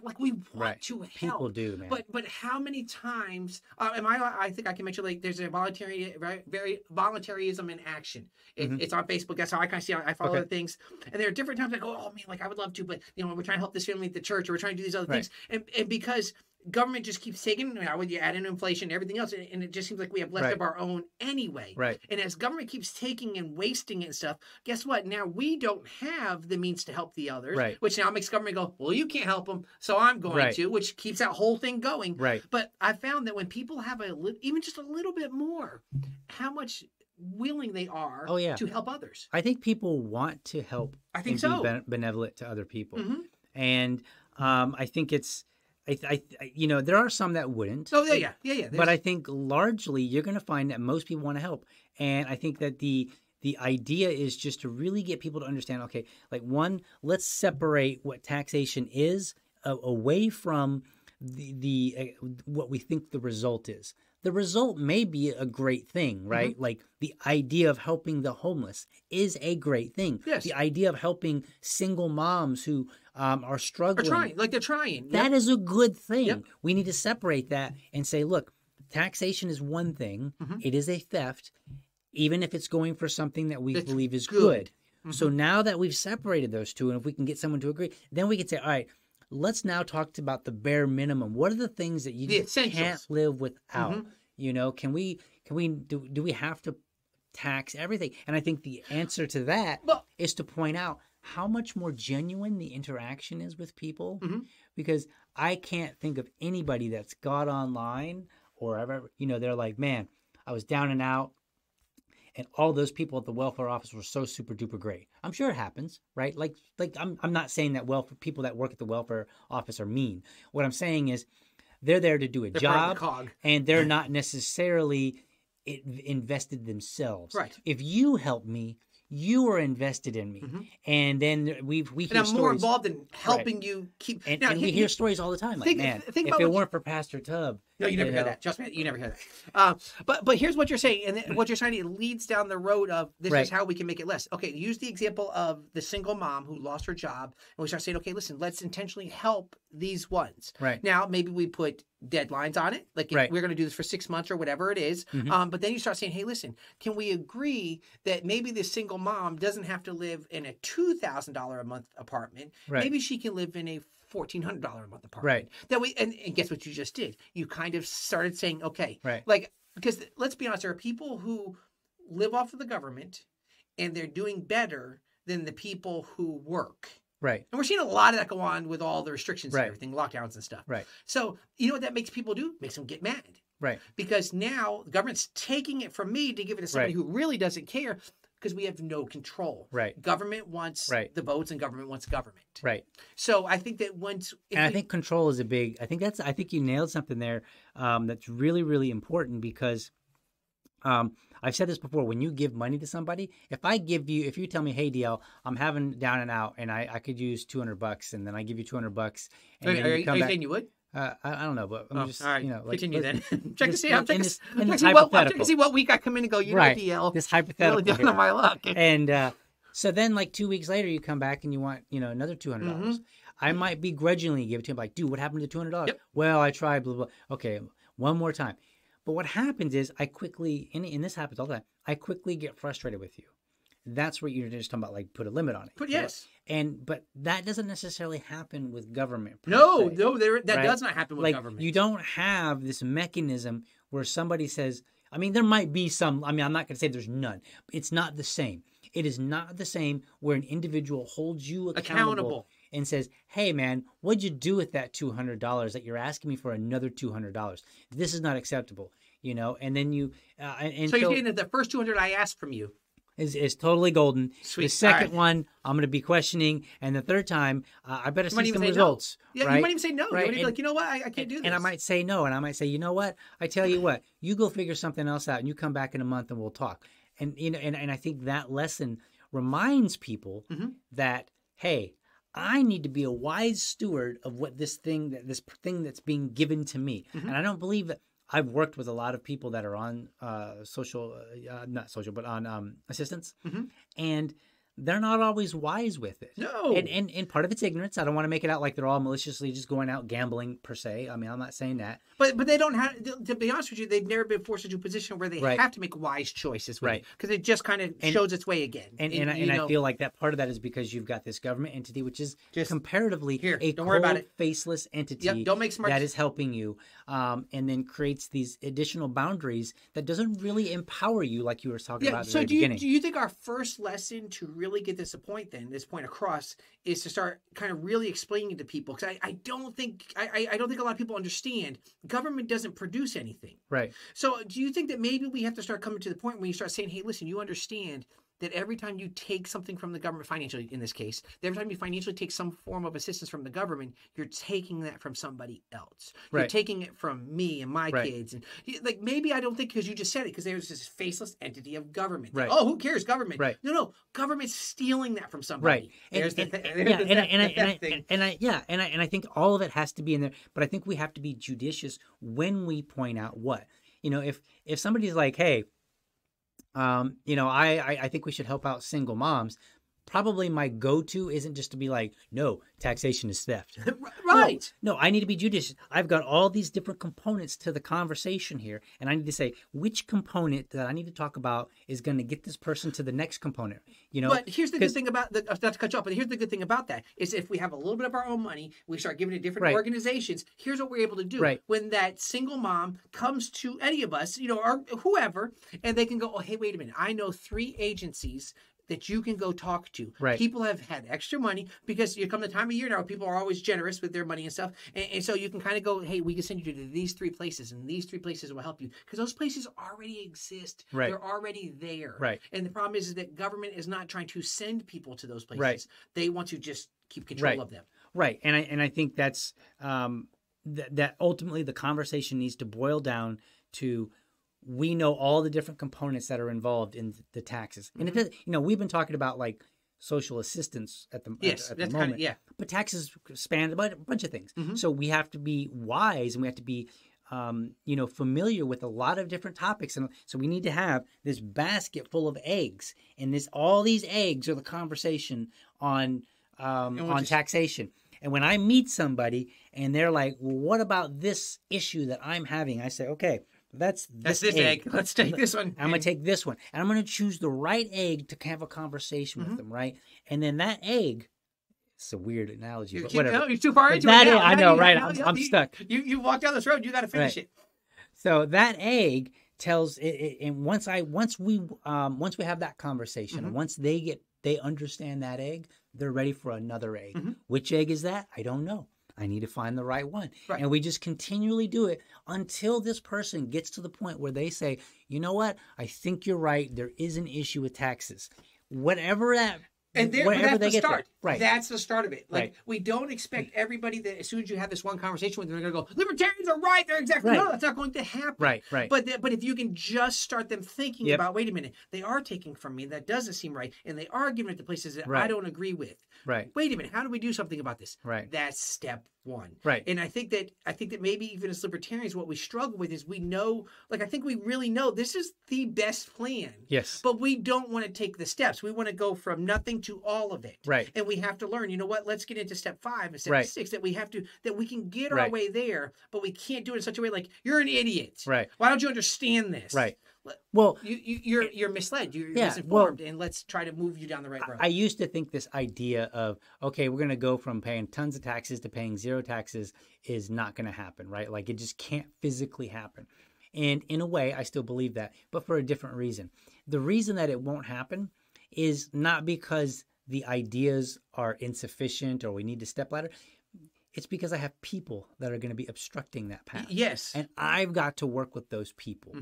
right. to help. People do, man. But how many times I think I can mention like there's a voluntary right, very voluntarism in action. Mm-hmm. It's on Facebook. That's how I kind of see. I follow okay. the things, and there are different times I go, oh man, like I would love to, but you know we're trying to help this family at the church, or we're trying to do these other right. things, and because government just keeps taking, I would add in inflation and everything else, and it just seems like we have less right. of our own anyway. Right. And as government keeps taking and wasting it and stuff, guess what? Now we don't have the means to help the others, right. which now makes government go, well, you can't help them, so I'm going right. to, which keeps that whole thing going. Right. But I found that when people have even just a little bit more, how much willing they are oh, yeah. to help others. I think people want to help. I think so. Be benevolent to other people. Mm-hmm. And I think it's, you know, there are some that wouldn't. Oh, yeah. But I think largely you're going to find that most people want to help. And I think that the idea is just to really get people to understand, okay, like one, let's separate what taxation is away from the what we think the result is. The result may be a great thing, right? Mm-hmm. Like the idea of helping the homeless is a great thing. Yes. The idea of helping single moms who are struggling. They're trying. That yep. is a good thing. Yep. We need to separate that and say, look, taxation is one thing. Mm-hmm. It is a theft, even if it's going for something that we believe is good. Mm-hmm. So now that we've separated those two, and if we can get someone to agree, then we can say, all right, let's now talk about the bare minimum. What are the things that you just can't live without? Mm-hmm. You know, do we have to tax everything? And I think the answer to that is to point out how much more genuine the interaction is with people. Mm-hmm. Because I can't think of anybody that's got online or ever, you know, they're like, man, I was down and out. And all those people at the welfare office were so super duper great. I'm sure it happens, right? Like I'm not saying that people that work at the welfare office are mean. What I'm saying is they're there to do a job, and they're not necessarily invested themselves. Right. If you help me, you are invested in me, mm-hmm. and then we hear stories. And I'm more involved in helping right. you keep. And we hear stories all the time. Like, man, if it weren't for Pastor Tubb, No, you never hear that. Just me, you never hear that. But here's what you're saying, and what you're saying, it leads down the road of this is how we can make it less. Okay, use the example of the single mom who lost her job, and we start saying, okay, listen, let's intentionally help these ones. Right. Now, maybe we put deadlines on it, like we're going to do this for 6 months or whatever it is. Mm-hmm. But then you start saying, hey, listen, can we agree that maybe this single mom doesn't have to live in a $2,000 a month apartment? Right. Maybe she can live in a $1,400 a month apartment. Right. That we and guess what you just did? You kind of started saying, okay, like, because let's be honest, there are people who live off of the government and they're doing better than the people who work. Right. And we're seeing a lot of that go on with all the restrictions and everything, lockdowns and stuff. Right. So you know what that makes people do? Makes them get mad. Right. Because now the government's taking it from me to give it to somebody who really doesn't care. Because we have no control. Right. Government wants the votes and government wants government. Right. So I think that once... And I think control is a big... I think you nailed something there that's really, really important because I've said this before. When you give money to somebody, if you tell me, hey, DL, I'm having down and out and I could use $200 and then I give you $200. And okay, are you saying you would? I don't know, but I'm just, you know. Like, continue then. Check to see what week I come in and go, you know, DL. This hypothetical. Really down on my luck. And so then like 2 weeks later, you come back and you want, you know, another $200. Mm-hmm. I might begrudgingly give it to him like, dude, what happened to the $200? Yep. Well, I tried, blah, blah, blah. Okay, one more time. But what happens is I quickly, and this happens all the time, I quickly get frustrated with you. That's what you're just talking about, like put a limit on it. But yes. But that doesn't necessarily happen with government. No, that does not happen with government. You don't have this mechanism where somebody says, I mean, there might be some, I mean, I'm not going to say there's none. It's not the same. It is not the same where an individual holds you accountable. And says, hey, man, what'd you do with that $200 that you're asking me for another $200? This is not acceptable, you know? And then you... So you're saying that the first $200 I asked from you is totally golden. Sweet. The second one, I'm going to be questioning. And the third time, I better see some results. No. Yeah, right? You might even say no. Right? You might be like, you know what? I can't do this. And I might say no. And I might say, you know what? I tell you what, you go figure something else out and you come back in a month and we'll talk. And, you know, and I think that lesson reminds people that, hey, I need to be a wise steward of what this thing that's being given to me. Mm-hmm. And I don't believe that. I've worked with a lot of people that are on assistance, and they're not always wise with it. No. And part of it's ignorance. I don't want to make it out like they're all maliciously just going out gambling per se. I mean, I'm not saying that. But they don't have, to be honest with you, they've never been forced into a position where they have to make wise choices. Right. Because it just kind of shows its way again. And I feel like that part of that is because you've got this government entity, which is just comparatively faceless entity don't make smart that is helping you and then creates these additional boundaries that doesn't really empower you like you were talking about at the beginning. Do you think our first lesson to really get this point across is to start kind of really explaining to people, because I don't think a lot of people understand government doesn't produce anything. Right. So do you think that maybe we have to start coming to the point where you start saying, hey, listen, you understand that every time you take something from the government financially, in this case, every time you financially take some form of assistance from the government, you're taking that from somebody else. Right. You're taking it from me and my kids. And like, maybe I don't think, because you just said it, because there's this faceless entity of government. Right. Like, oh, who cares? Government. Right. No, government's stealing that from somebody. Right. And I think all of it has to be in there, but I think we have to be judicious when we point out what, you know, if somebody's like, hey, you know, I think we should help out single moms. Probably my go-to isn't just to be like, no, taxation is theft. Right. No, I need to be judicious. I've got all these different components to the conversation here, and I need to say which component that I need to talk about is going to get this person to the next component. You know. But here's the good thing about that. Not to cut you off, but here's the good thing about that is if we have a little bit of our own money, we start giving it to different organizations. Here's what we're able to do when that single mom comes to any of us, you know, or whoever, and they can go, oh, hey, wait a minute, I know 3 agencies that you can go talk to. Right. People have had extra money because you come the time of year now, people are always generous with their money and stuff. And so you can kind of go, hey, we can send you to these 3 places and these 3 places will help you. Because those places already exist. Right. They're already there. Right. And the problem is that government is not trying to send people to those places. Right. They want to just keep control of them. Right. And I think that's, that ultimately the conversation needs to boil down to, we know all the different components that are involved in the taxes. And it, you know, we've been talking about like social assistance at the, at the moment. But taxes span a bunch of things. So we have to be wise and we have to be familiar with a lot of different topics. And so we need to have this basket full of eggs, and all these eggs are the conversation on taxation. And when I meet somebody and they're like, well, what about this issue that I'm having? I say, okay, that's this egg. Let's take this one. I'm going to take this one. And I'm going to choose the right egg to have a conversation with them, right? And then that egg, it's a weird analogy, but whatever. No, you're too far into it. I know, right? I'm stuck. You walked down this road. You got to finish it. So that egg tells it, and once we have that conversation, once they understand that egg, they're ready for another egg. Which egg is that? I don't know. I need to find the right one. Right. And we just continually do it until this person gets to the point where they say, you know what? I think you're right. There is an issue with taxes. Whatever that. And that's the start. Right. That's the start of it. Like, we don't expect everybody that as soon as you have this one conversation with them, they're going to go, libertarians are right. They're exactly right. No, that's not going to happen. Right, right. But if you can just start them thinking about, wait a minute, they are taking from me. That doesn't seem right. And they are giving it to places that I don't agree with. Right. Wait a minute. How do we do something about this? Right. That's step one. Right. And I think that maybe even as libertarians, what we struggle with is we know, like, I think we really know this is the best plan. Yes. But we don't want to take the steps. We want to go from nothing to all of it. Right. And we have to learn, you know what, let's get into step 5 and step 6, that we can get our way there, but we can't do it in such a way like, you're an idiot. Right. Why don't you understand this? Right. Well, you're misled. You're misinformed, and let's try to move you down the right road. I used to think this idea of, okay, we're going to go from paying tons of taxes to paying zero taxes is not going to happen, right? Like, it just can't physically happen. And in a way, I still believe that, but for a different reason. The reason that it won't happen is not because the ideas are insufficient or we need to step ladder. It's because I have people that are going to be obstructing that path. Yes. And I've got to work with those people.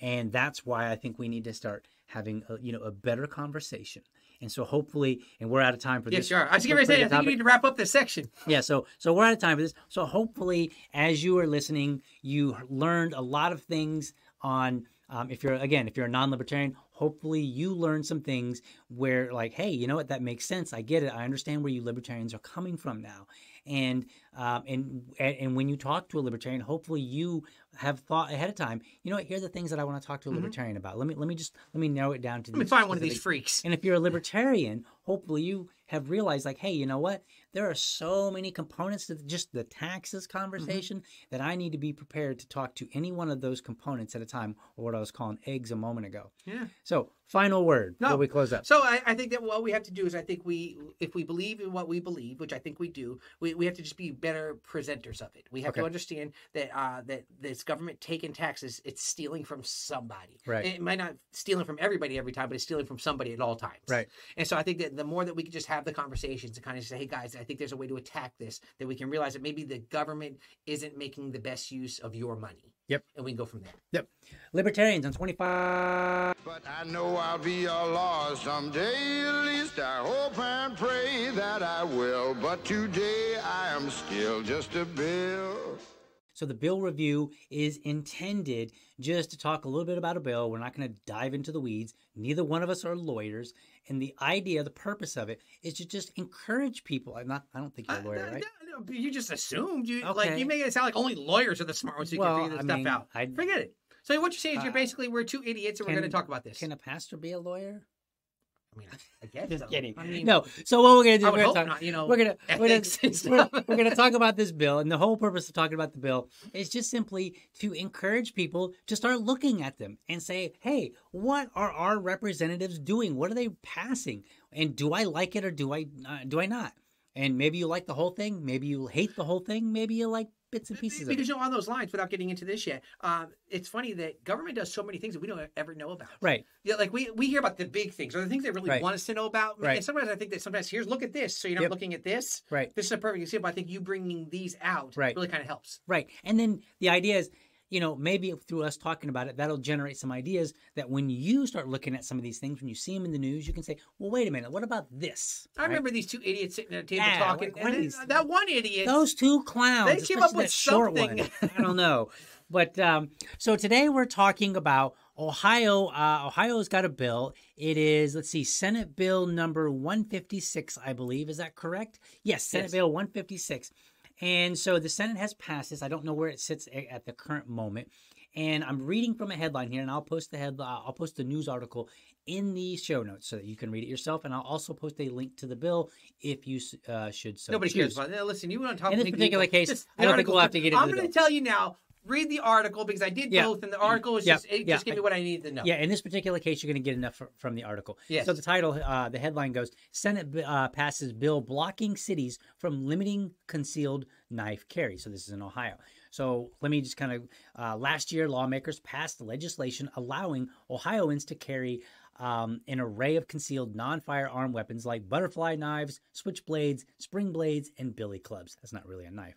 And that's why I think we need to start having a better conversation. And so hopefully, and we're out of time for this. Yes, you are. I was going to say, I think you need to wrap up this section. Yeah, so we're out of time for this. So hopefully, as you are listening, you learned a lot of things on, if you're a non-libertarian, hopefully you learn some things where, like, hey, you know what, that makes sense. I get it. I understand where you libertarians are coming from now. And when you talk to a libertarian, hopefully you have thought ahead of time, you know what, here are the things that I want to talk to a libertarian about. Let me narrow it down to find one of these freaks. And if you're a libertarian, hopefully you have realized, like, hey, you know what, there are so many components to just the taxes conversation that I need to be prepared to talk to any one of those components at a time, or what I was calling eggs a moment ago. Yeah. So final word before we close up. So I think that what we have to do is, if we believe in what we believe, which I think we do, we have to just be better presenters of it. We have to understand that that this government taking taxes, it's stealing from somebody. Right. It might not stealing from everybody every time, but it's stealing from somebody at all times. Right. And so I think that the more that we can just have the conversations and kind of say, hey guys, I think there's a way to attack this, that we can realize that maybe the government isn't making the best use of your money. Yep. And we can go from there. Yep. Libertarians on 25. But I know I'll be a law someday. At least I hope and pray that I will. But today I am still just a bill. So the bill review is intended just to talk a little bit about a bill. We're not going to dive into the weeds. Neither one of us are lawyers. And the idea, the purpose of it, is to just encourage people. I don't think you're a lawyer, right? No, you just assumed. You make it sound like only lawyers are the smart ones who can figure this stuff out. Forget it. So what you're saying is, we're two idiots and we're going to talk about this. Can a pastor be a lawyer? I mean, I guess. Just kidding. I mean, no. So what we're going to do, we're going to talk about this bill, and the whole purpose of talking about the bill is just simply to encourage people to start looking at them and say, hey, what are our representatives doing? What are they passing? And do I like it or do I not? And maybe you like the whole thing. Maybe you hate the whole thing. Maybe you like bits and pieces of it. Because, on those lines, without getting into this yet, it's funny that government does so many things that we don't ever know about. Right. Yeah, like we hear about the big things, or the things they really want us to know about. Right. And sometimes I think that here's, look at this, so you're not looking at this. Right. This is a perfect example. I think you bringing these out really kind of helps. Right. And then the idea is, maybe through us talking about it, that'll generate some ideas that when you start looking at some of these things, when you see them in the news, you can say, well, wait a minute, what about this? I remember these two idiots sitting at a table talking. That one idiot. Those two clowns. They came up with something. I don't know. But so today we're talking about Ohio. Ohio's got a bill. It is, Senate Bill number 156, I believe. Is that correct? Yes, Senate Bill 156. And so the Senate has passed this. I don't know where it sits at the current moment. And I'm reading from a headline here, and I'll post the headline. I'll post the news article in the show notes so that you can read it yourself. And I'll also post a link to the bill if you should. So nobody cares about that. Listen, you want to talk about in this particular case? I don't think we'll have to get into it. I'm going to tell you now. Read the article because I did both, and the article was just gave me what I needed to know. Yeah, in this particular case, you're going to get enough from the article. Yes. So the title, the headline goes, Senate passes bill blocking cities from limiting concealed knife carry. So this is in Ohio. So let me just kind of, last year, lawmakers passed legislation allowing Ohioans to carry an array of concealed non-firearm weapons like butterfly knives, switchblades, spring blades, and billy clubs. That's not really a knife.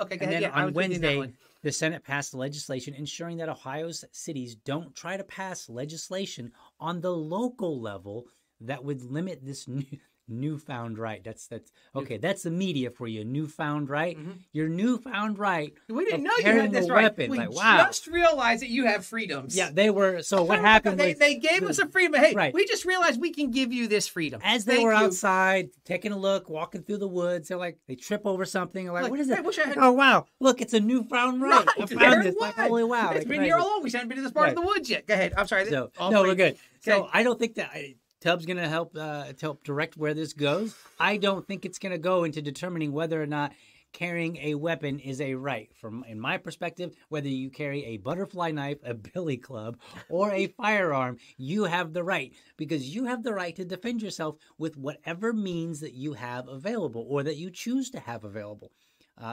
Okay, go ahead. And then on Wednesday, the Senate passed legislation ensuring that Ohio's cities don't try to pass legislation on the local level that would limit this newfound right. That's okay. That's the media for you. Newfound right. Mm-hmm. Your newfound right. We didn't know you had this right. Weapon. We just realized that you have freedoms. Yeah, they were. So what happened? They gave us a freedom. Hey, we just realized we can give you this freedom. As they were outside taking a look, walking through the woods, they're like they trip over something. They're like, what is that? Oh wow! Look, it's a newfound right. I found this. Like, holy wow! It's been here all. We haven't been to this part of the woods yet. Go ahead. I'm sorry. No, we're good. So I don't think that. Tubb's going to help direct where this goes. I don't think it's going to go into determining whether or not carrying a weapon is a right. From in my perspective, whether you carry a butterfly knife, a billy club, or a firearm, you have the right because you have the right to defend yourself with whatever means that you have available or that you choose to have available.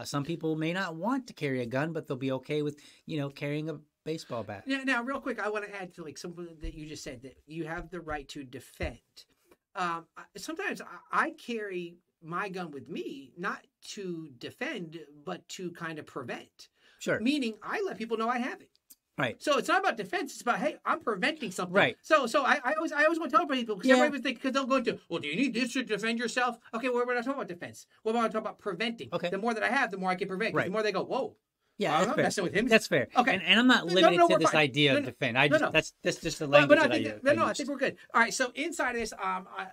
Some people may not want to carry a gun, but they'll be okay with, carrying a baseball bat. Now, real quick, I want to add to something that you just said, that you have the right to defend. Sometimes I carry my gun with me, not to defend, but to kind of prevent. Sure. Meaning I let people know I have it. Right. So it's not about defense. It's about, hey, I'm preventing something. Right. So I always want to tell people because everybody would think, because they'll go to, well, do you need this to defend yourself? Okay, well, we're not talking about defense. We're about to talk about preventing. Okay. The more that I have, the more I can prevent. Right. The more they go, whoa. Yeah, that's fair. Messing with him. That's fair. Okay, and I'm not limited to this idea of defend. That's just the language that I use. I think we're good. All right. So inside of this,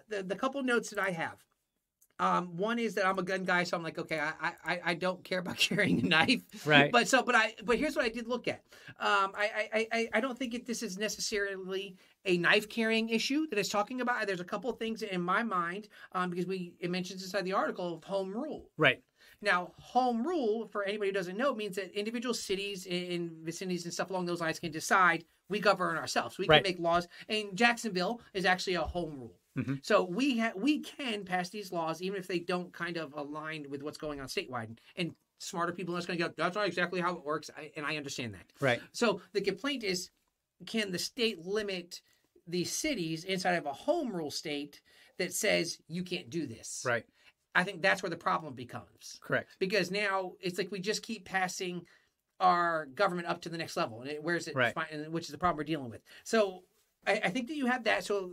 the couple notes that I have. One is that I'm a gun guy, so I'm like, okay, I don't care about carrying a knife. Right. But here's what I did look at. I don't think this is necessarily a knife carrying issue that it's talking about. There's a couple things in my mind because it mentions inside the article of home rule. Right. Now, home rule, for anybody who doesn't know, means that individual cities and vicinities and stuff along those lines can decide we govern ourselves. We can make laws. And Jacksonville is actually a home rule. Mm-hmm. So we can pass these laws even if they don't kind of align with what's going on statewide. And smarter people are just going to go, that's not exactly how it works. And I understand that. Right. So the complaint is, can the state limit the cities inside of a home rule state that says you can't do this? Right. I think that's where the problem becomes. Correct. Because now it's like we just keep passing our government up to the next level, and where's it, which is the problem we're dealing with. So I think that you have that. So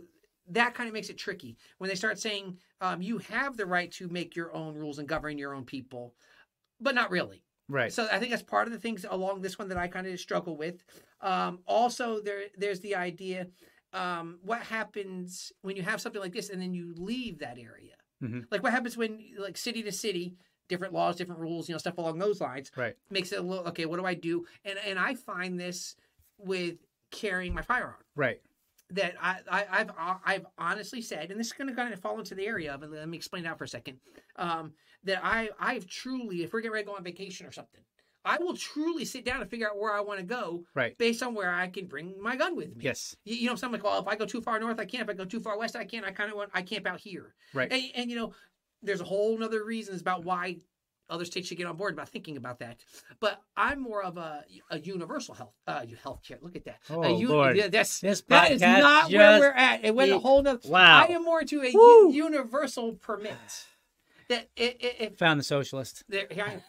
that kind of makes it tricky when they start saying you have the right to make your own rules and govern your own people, but not really. Right. So I think that's part of the things along this one that I kind of struggle with. Also, there's the idea what happens when you have something like this and then you leave that area. Mm-hmm. Like what happens when city to city, different laws, different rules, stuff along those lines makes it a little, okay, what do I do? And I find this with carrying my firearm. Right. That I've honestly said, and this is going to kind of fall into the area of, and let me explain it out for a second, that I've truly, if we're getting ready to go on vacation or something, I will truly sit down and figure out where I want to go based on where I can bring my gun with me. Yes. You know, so I'm like, well, if I go too far north, I can't. If I go too far west, I can't. I camp out here. Right. And there's a whole nother reasons about why other states should get on board about thinking about that. But I'm more of a universal health care. Look at that. Oh, Lord. Yeah, that is not where we're at. It went a whole nother. Wow. I am more to a universal permit. That it found the socialist. There, here I am.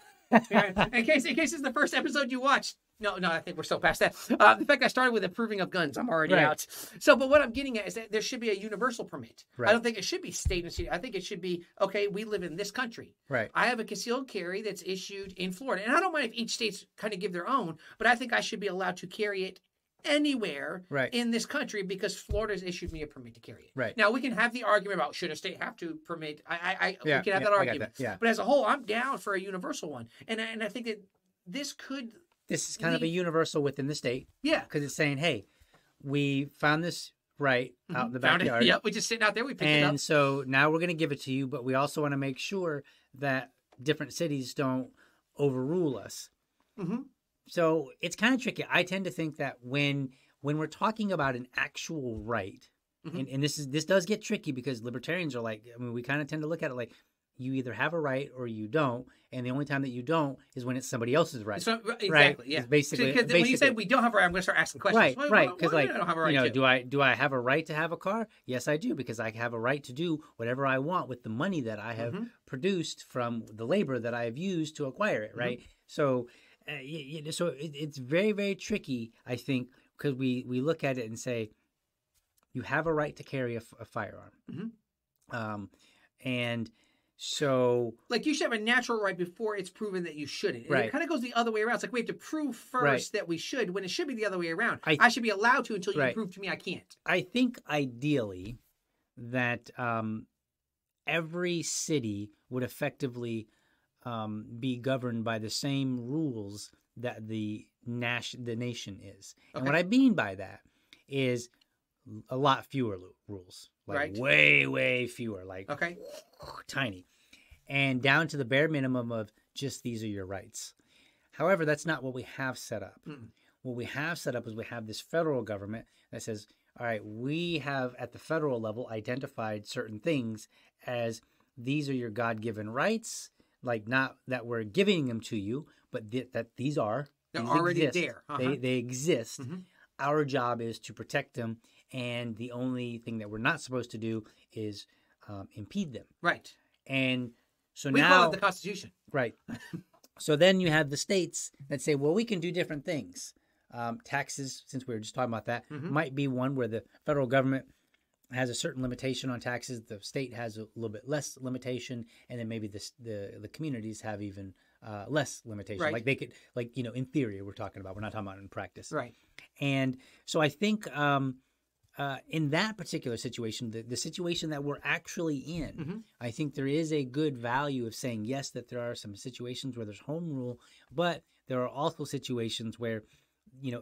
In case this is the first episode you watched. No, I think we're so past that. In fact, I started with approving of guns. I'm already out. So, but what I'm getting at is that there should be a universal permit. Right. I don't think it should be state and city. I think it should be, okay, we live in this country. Right. I have a concealed carry that's issued in Florida. And I don't mind if each state's kind of give their own, but I think I should be allowed to carry it anywhere in this country because Florida's issued me a permit to carry it. Right. Now, we can have the argument about should a state have to permit. We can have that argument. Yeah. But as a whole, I'm down for a universal one. And I think that this could... This is kind of a universal within the state. Yeah. Because it's saying, hey, we found this out in the backyard. Yep, we just sitting out there, we picked it up. And so now we're going to give it to you, but we also want to make sure that different cities don't overrule us. Mm-hmm. So it's kind of tricky. I tend to think that when we're talking about an actual right, mm-hmm. and this does get tricky because libertarians are like, I mean, we kind of tend to look at it like you either have a right or you don't, and the only time that you don't is when it's somebody else's right. So, exactly. Right? Yeah. It's basically, when you say we don't have a right, I'm going to start asking questions. Right. Because like, I don't have a right to? Do I have a right to have a car? Yes, I do, because I have a right to do whatever I want with the money that I have mm-hmm. produced from the labor that I have used to acquire it. Right. Mm-hmm. So. So it's very, very tricky, I think, because we look at it and say, you have a right to carry a firearm. Mm-hmm. And so... Like you should have a natural right before it's proven that you shouldn't. Right. It kind of goes the other way around. It's like we have to prove first that we should, when it should be the other way around. I should be allowed to until you prove to me I can't. I think ideally that every city would effectively... be governed by the same rules that the nation is. Okay. And what I mean by that is a lot fewer rules. Like way, way fewer. Like tiny. And down to the bare minimum of just these are your rights. However, that's not what we have set up. Mm-mm. What we have set up is we have this federal government that says, all right, we have at the federal level identified certain things as these are your God-given rights. Like not that we're giving them to you, but that these are. They're already exist. There. Uh-huh. They exist. Mm-hmm. Our job is to protect them, and the only thing that we're not supposed to do is impede them. Right. And so we call it the Constitution. Right. So then you have the states that say, well, we can do different things. Taxes, since we were just talking about that, mm-hmm. might be one where the federal government has a certain limitation on taxes. The state has a little bit less limitation, and then maybe the communities have even less limitation. Right. Like they could, like in theory, we're talking about. We're not talking about in practice. Right. And so I think in that particular situation, the situation that we're actually in, mm-hmm. I think there is a good value of saying yes that there are some situations where there's home rule, but there are also situations where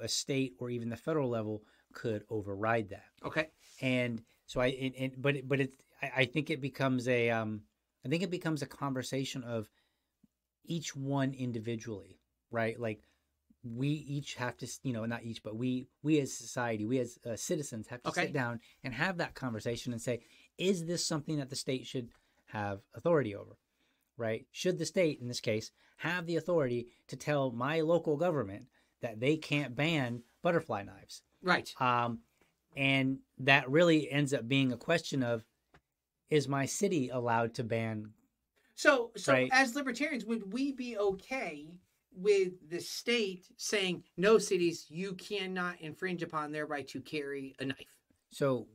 a state or even the federal level could override that. Okay. And so I think it becomes a conversation of each one individually, right? Like we each have to, not each, but we as society, we as citizens have to sit down and have that conversation and say, is this something that the state should have authority over, right? Should the state, in this case, have the authority to tell my local government that they can't ban butterfly knives? Right. And that really ends up being a question of, is my city allowed to ban? So as libertarians, would we be okay with the state saying, no cities, you cannot infringe upon their right to carry a knife? So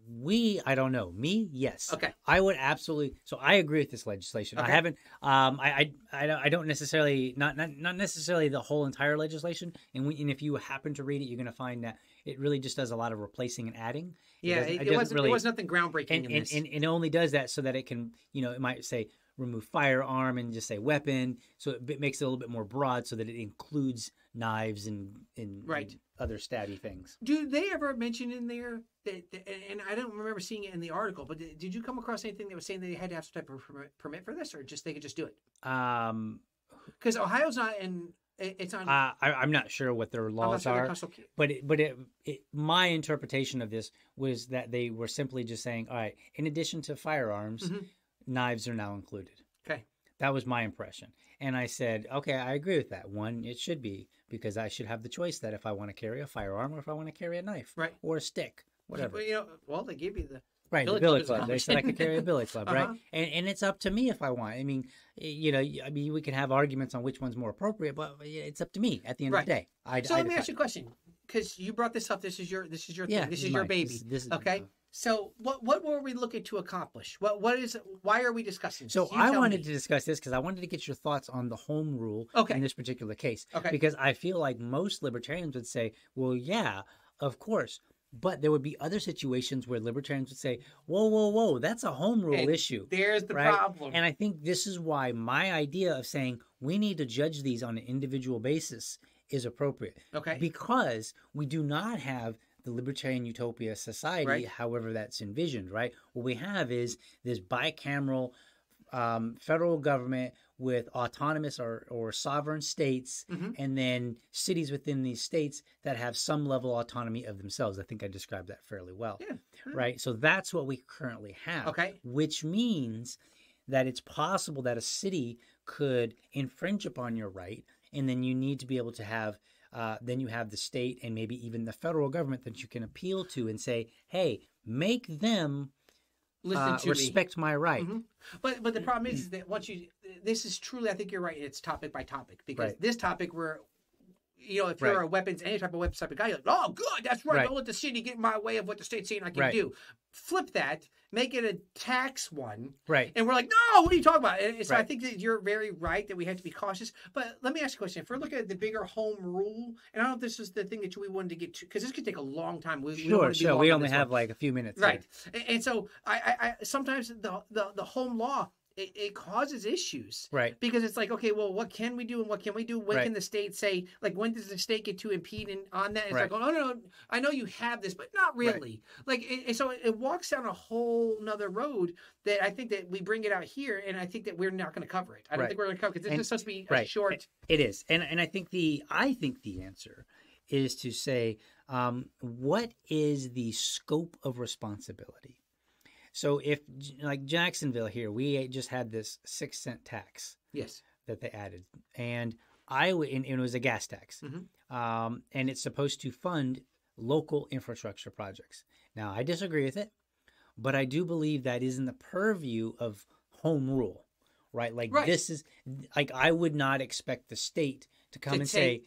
I don't know. Me, yes. Okay. I would absolutely. So I agree with this legislation. Okay. I haven't. I don't necessarily. Not necessarily the whole entire legislation. And if you happen to read it, you're going to find that it really just does a lot of replacing and adding. Yeah. It was nothing groundbreaking. And it only does that so that it can. It might say remove firearm and just say weapon. So it makes it a little bit more broad so that it includes knives and other stabby things. Do they ever mention in there that, and I don't remember seeing it in the article, but did you come across anything that was saying that they had to have some type of permit for this, or just they could just do it? Because Ohio's not in, it's on. I'm not sure what their laws are, but my interpretation of this was that they were simply just saying, all right, in addition to firearms, mm-hmm. knives are now included. Okay. That was my impression. And I said, okay, I agree with that. One, it should be, because I should have the choice that if I want to carry a firearm or if I want to carry a knife or a stick, whatever. Well, they give you the billy club. They said I could carry a billy club, right? And it's up to me if I want. I mean, we can have arguments on which one's more appropriate, but it's up to me at the end of the day. So let me ask you a question, because you brought this up. This is your thing. This is your baby. This is okay. So what were we looking to accomplish? Why are we discussing this? So I wanted to discuss this because I wanted to get your thoughts on the home rule in this particular case. Okay. Because I feel like most libertarians would say, well, yeah, of course. But there would be other situations where libertarians would say, whoa, whoa, whoa, that's a home rule issue. There's the problem. And I think this is why my idea of saying we need to judge these on an individual basis is appropriate. Okay. Because we do not have the libertarian utopia society, however that's envisioned, right? What we have is this bicameral federal government with autonomous or sovereign states, and then cities within these states that have some level of autonomy of themselves. I think I described that fairly well. Yeah. Right? So that's what we currently have. Okay. Which means that it's possible that a city could infringe upon your right, and then you need to be able to have, then you have the state and maybe even the federal government that you can appeal to and say, hey, make them respect my right. But the problem is that once you, this is truly, I think you're right, it's topic by topic, because this topic where, you know, if you're a weapons, any type of weapons type of guy, you're like, oh, good, that's right. Don't let the city get in my way of what the state's saying I can do. Flip that, make it a tax one. Right. And we're like, no, what are you talking about? And so I think that you're very right that we have to be cautious. But let me ask you a question. If we're looking at the bigger home rule, and I don't know if this is the thing that we wanted to get to, because this could take a long time. Sure. We only have like a few minutes. Right. And so I sometimes the home law, it causes issues. Right. Because it's like, okay, well, what can we do and what can we do? When can the state say, like, when does the state get to impede on that? It's like, oh, no, I know you have this, but not really. Like, and so it walks down a whole nother road that I think that we bring it out here, and I think that we're not going to cover it. I don't think we're going to cover it, because this is supposed to be a short. It is. And I think the answer is to say, what is the scope of responsibility? So if, like Jacksonville here, we just had this 6-cent tax that they added. And it was a gas tax. And it's supposed to fund local infrastructure projects. Now, I disagree with it, but I do believe that is in the purview of home rule, right? Like this is, like I would not expect the state to come and say,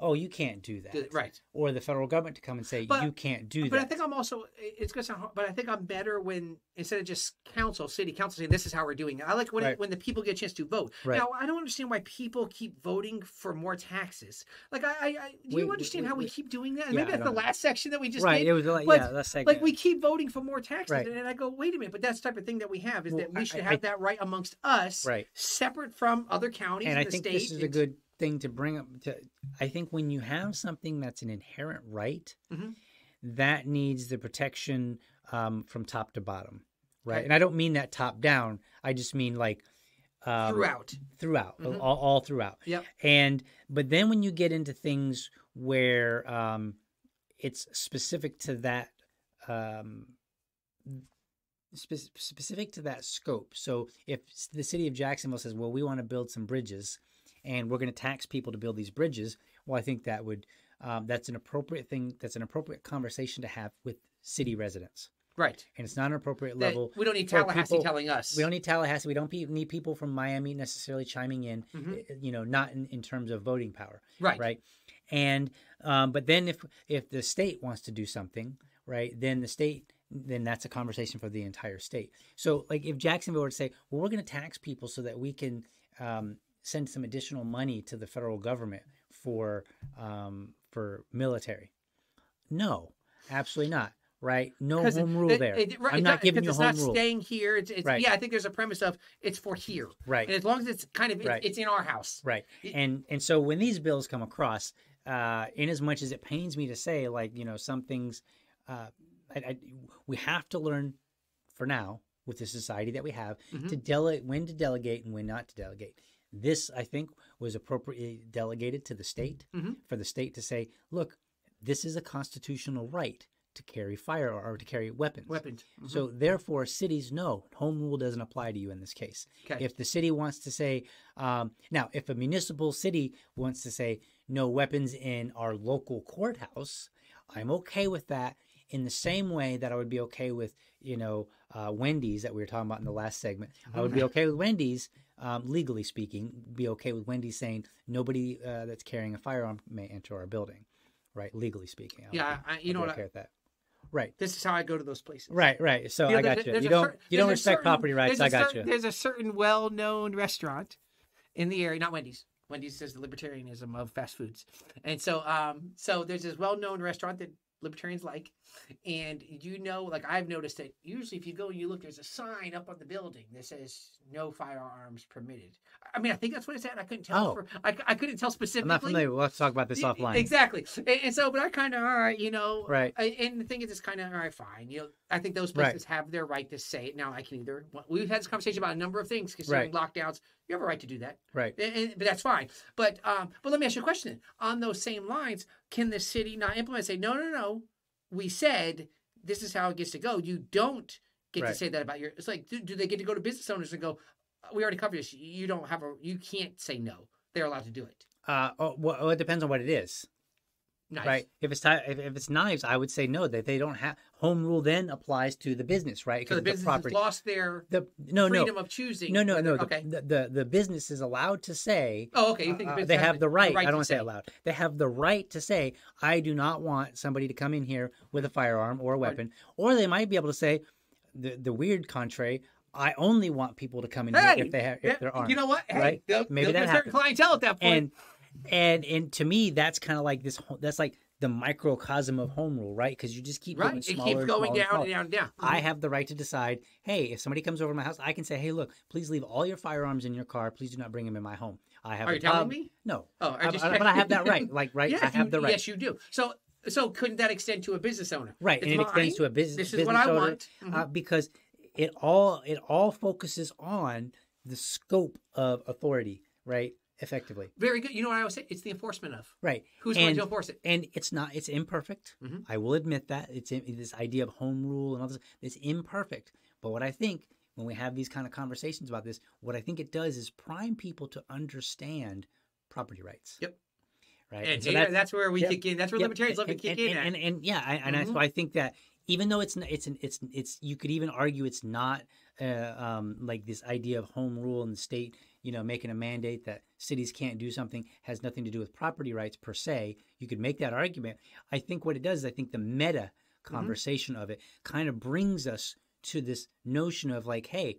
oh, you can't do that. Right. Or the federal government to come and say, you can't do that. But I think I'm also, it's going to sound hard, but I think I'm better when, instead of just city council saying, this is how we're doing it. I like when the people get a chance to vote. Right. Now, I don't understand why people keep voting for more taxes. Like, do you understand how we keep doing that? And maybe that's the last section that we just did. It was like, that's like we keep voting for more taxes. Right. And I go, wait a minute, but that's the type of thing that we have, is that we should have that right amongst us, separate from other counties and the state. And I think this is a good thing to bring up. I think when you have something that's an inherent right, that needs the protection from top to bottom, right? And I don't mean that top down. I just mean like throughout, all throughout. Yep. But then when you get into things where it's specific to that, specific to that scope. So if the city of Jacksonville says, well, we want to build some bridges, and we're going to tax people to build these bridges, well, I think that would that's an appropriate thing. That's an appropriate conversation to have with city residents. Right. And it's not an appropriate level. We don't need Tallahassee telling us. We don't need Tallahassee. We don't need people from Miami necessarily chiming in, you know, not in terms of voting power. Right. Right. And but then if the state wants to do something, right, then the state – then that's a conversation for the entire state. So like if Jacksonville were to say, well, we're going to tax people so that we can send some additional money to the federal government for military. No, absolutely not. Right? No home rule there. I'm not giving you home rule. It's not staying here. Yeah, I think there's a premise of it's for here. Right. And as long as it's kind of, it's in our house. Right. And so when these bills come across, in as much as it pains me to say, like, you know, some things, we have to learn for now with the society that we have to delegate, when to delegate and when not to delegate. This, I think, was appropriately delegated to the state for the state to say, look, this is a constitutional right to carry fire or to carry weapons. So therefore, cities know home rule doesn't apply to you in this case. Okay. If the city wants to say, now, if a municipal city wants to say no weapons in our local courthouse, I'm okay with that. In the same way that I would be okay with, you know, Wendy's that we were talking about in the last segment. I would be okay with Wendy's, legally speaking, be okay with Wendy's saying nobody that's carrying a firearm may enter our building, right? Legally speaking. You know what? Right. This is how I go to those places. Right, right. So you know, I got you. You don't respect property rights. I got you. There's a certain well-known restaurant in the area, not Wendy's. Wendy's is the libertarianism of fast foods. And so there's this well-known restaurant that libertarians like. And you know, like I've noticed that usually if you go and you look, there's a sign up on the building that says no firearms permitted. I mean, I think that's what it said. I couldn't tell. Oh. I couldn't tell specifically. I'm not familiar. We'll have to talk about this offline. Exactly. And so, but I kind of, all right, you know. Right. And the thing is, it's kind of, all right, fine. You know, I think those places have their right to say it. Now I can either, we've had this conversation about a number of things considering lockdowns. You have a right to do that. Right. And, but that's fine. But let me ask you a question. On those same lines, can the city not implement, say, no, no, no, we said this is how it gets to go. You don't get to say that about your, it's like, do they get to go to business owners and go, we already covered this. You don't have a, you can't say no. They're allowed to do it. Well, it depends on what it is. Knives. Right. If it's knives, I would say no, that they don't have home rule. Then applies to the business, right? Because so the business has lost their freedom of choosing. The business is allowed to say. Oh, okay. You think they have the right. I don't want to say allowed. They have the right to say, I do not want somebody to come in here with a firearm or a weapon. Or they might be able to say, the weird contrary. I only want people to come in here if they have they're armed. You know what? Hey, right? Maybe that happens. Clientele at that point. And to me, that's kind of like this. That's like the microcosm of home rule, right? Because you just keep going smaller, it keeps going down and down. I have the right to decide. Hey, if somebody comes over to my house, I can say, "Hey, look, please leave all your firearms in your car. Please do not bring them in my home." I have. Are you telling me? No. Oh, but I have that right. Like, right? Yes, I have the right. Yes, you do. So couldn't that extend to a business owner? Right, and it extends to a business. This is what I want because it all focuses on the scope of authority, right? Effectively. Very good. You know what I always say? It's the enforcement of. Right. Who's going to enforce it? And it's not, it's imperfect. Mm-hmm. I will admit that. It's this idea of home rule and all this. It's imperfect. But what I think, when we have these kind of conversations about this, what I think it does is prime people to understand property rights. Yep. Right. And so that's where we kick in. That's where libertarians love to kick in. So I think that even though it's you could even argue it's not like this idea of home rule in the state, you know, making a mandate that cities can't do something has nothing to do with property rights per se. You could make that argument. I think what it does is I think the meta conversation of it kind of brings us to this notion of like, hey,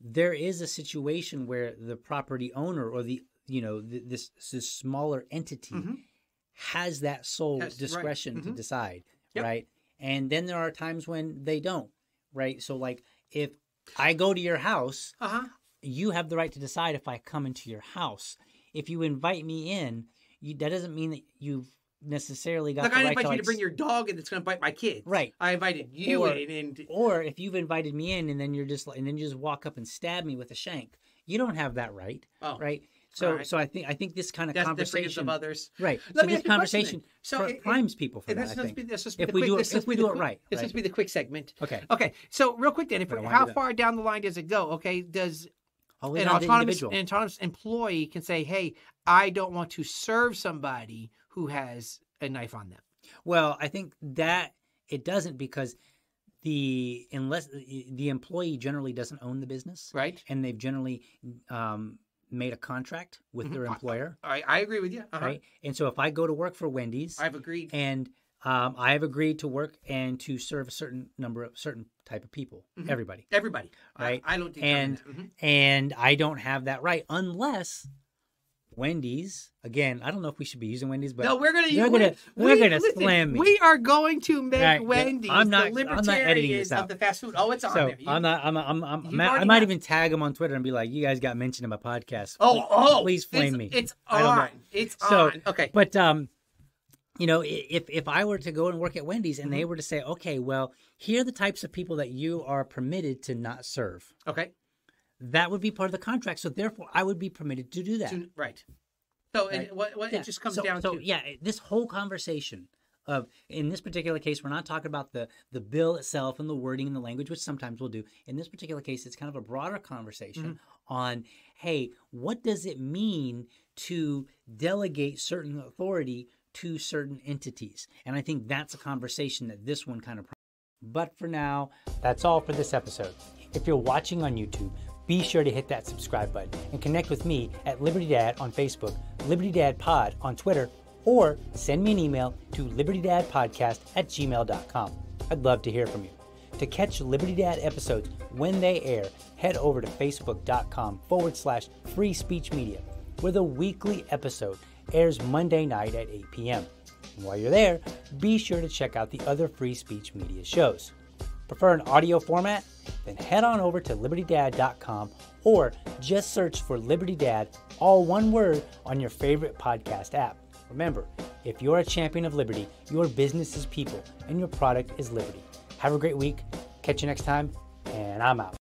there is a situation where the property owner or the, you know, this smaller entity has that sole discretion to decide, right? And then there are times when they don't, right? So like if I go to your house, you have the right to decide if I come into your house. If you invite me in, that doesn't mean that you've necessarily got the right to... Like I invite you to bring your dog in that's going to bite my kid. Right. I invited you in and... Or if you've invited me in and then you're just like, and then you just walk up and stab me with a shank, you don't have that right. Oh. Right? So I think this kind of conversation of others. Right. So this conversation primes people for that. If we do it right. This must be the quick segment. Okay. Okay. So real quick then, how far down the line does it go? Okay. Does an autonomous employee can say, hey, I don't want to serve somebody who has a knife on them? Well, I think that it doesn't because unless the employee generally doesn't own the business. Right. And they've generally made a contract with their employer. I agree with you. Right. And so if I go to work for Wendy's, I've agreed. And I have agreed to work and to serve a certain type of people, everybody, right? I don't determine that. And I don't have that right unless Wendy's. Again, I don't know if we should be using Wendy's, but no, we're gonna slam me. We are going to make Wendy's. I'm not editing this out. Of the fast food. Oh, it's on there. I might even tag them on Twitter and be like, "You guys got mentioned in my podcast. Please flame me. It's on. Okay, but you know, if I were to go and work at Wendy's and they were to say, okay, well, here are the types of people that you are permitted to not serve. Okay. That would be part of the contract. So therefore, I would be permitted to do that. Right. So it just comes down to. So yeah, this whole conversation of, in this particular case, we're not talking about the bill itself and the wording and the language, which sometimes we'll do. In this particular case, it's kind of a broader conversation on, hey, what does it mean to delegate certain authority to certain entities? And I think that's a conversation that this one kind of... But for now, that's all for this episode. If you're watching on YouTube, be sure to hit that subscribe button and connect with me at Liberty Dad on Facebook, Liberty Dad Pod on Twitter, or send me an email to libertydadpodcast@gmail.com. I'd love to hear from you. To catch Liberty Dad episodes when they air, head over to facebook.com/freespeechmedia, where the weekly episode airs Monday night at 8 p.m. And while you're there, be sure to check out the other free speech media shows. Prefer an audio format? Then head on over to LibertyDad.com or just search for Liberty Dad, all one word, on your favorite podcast app. Remember, if you're a champion of liberty, your business is people and your product is liberty. Have a great week. Catch you next time, and I'm out.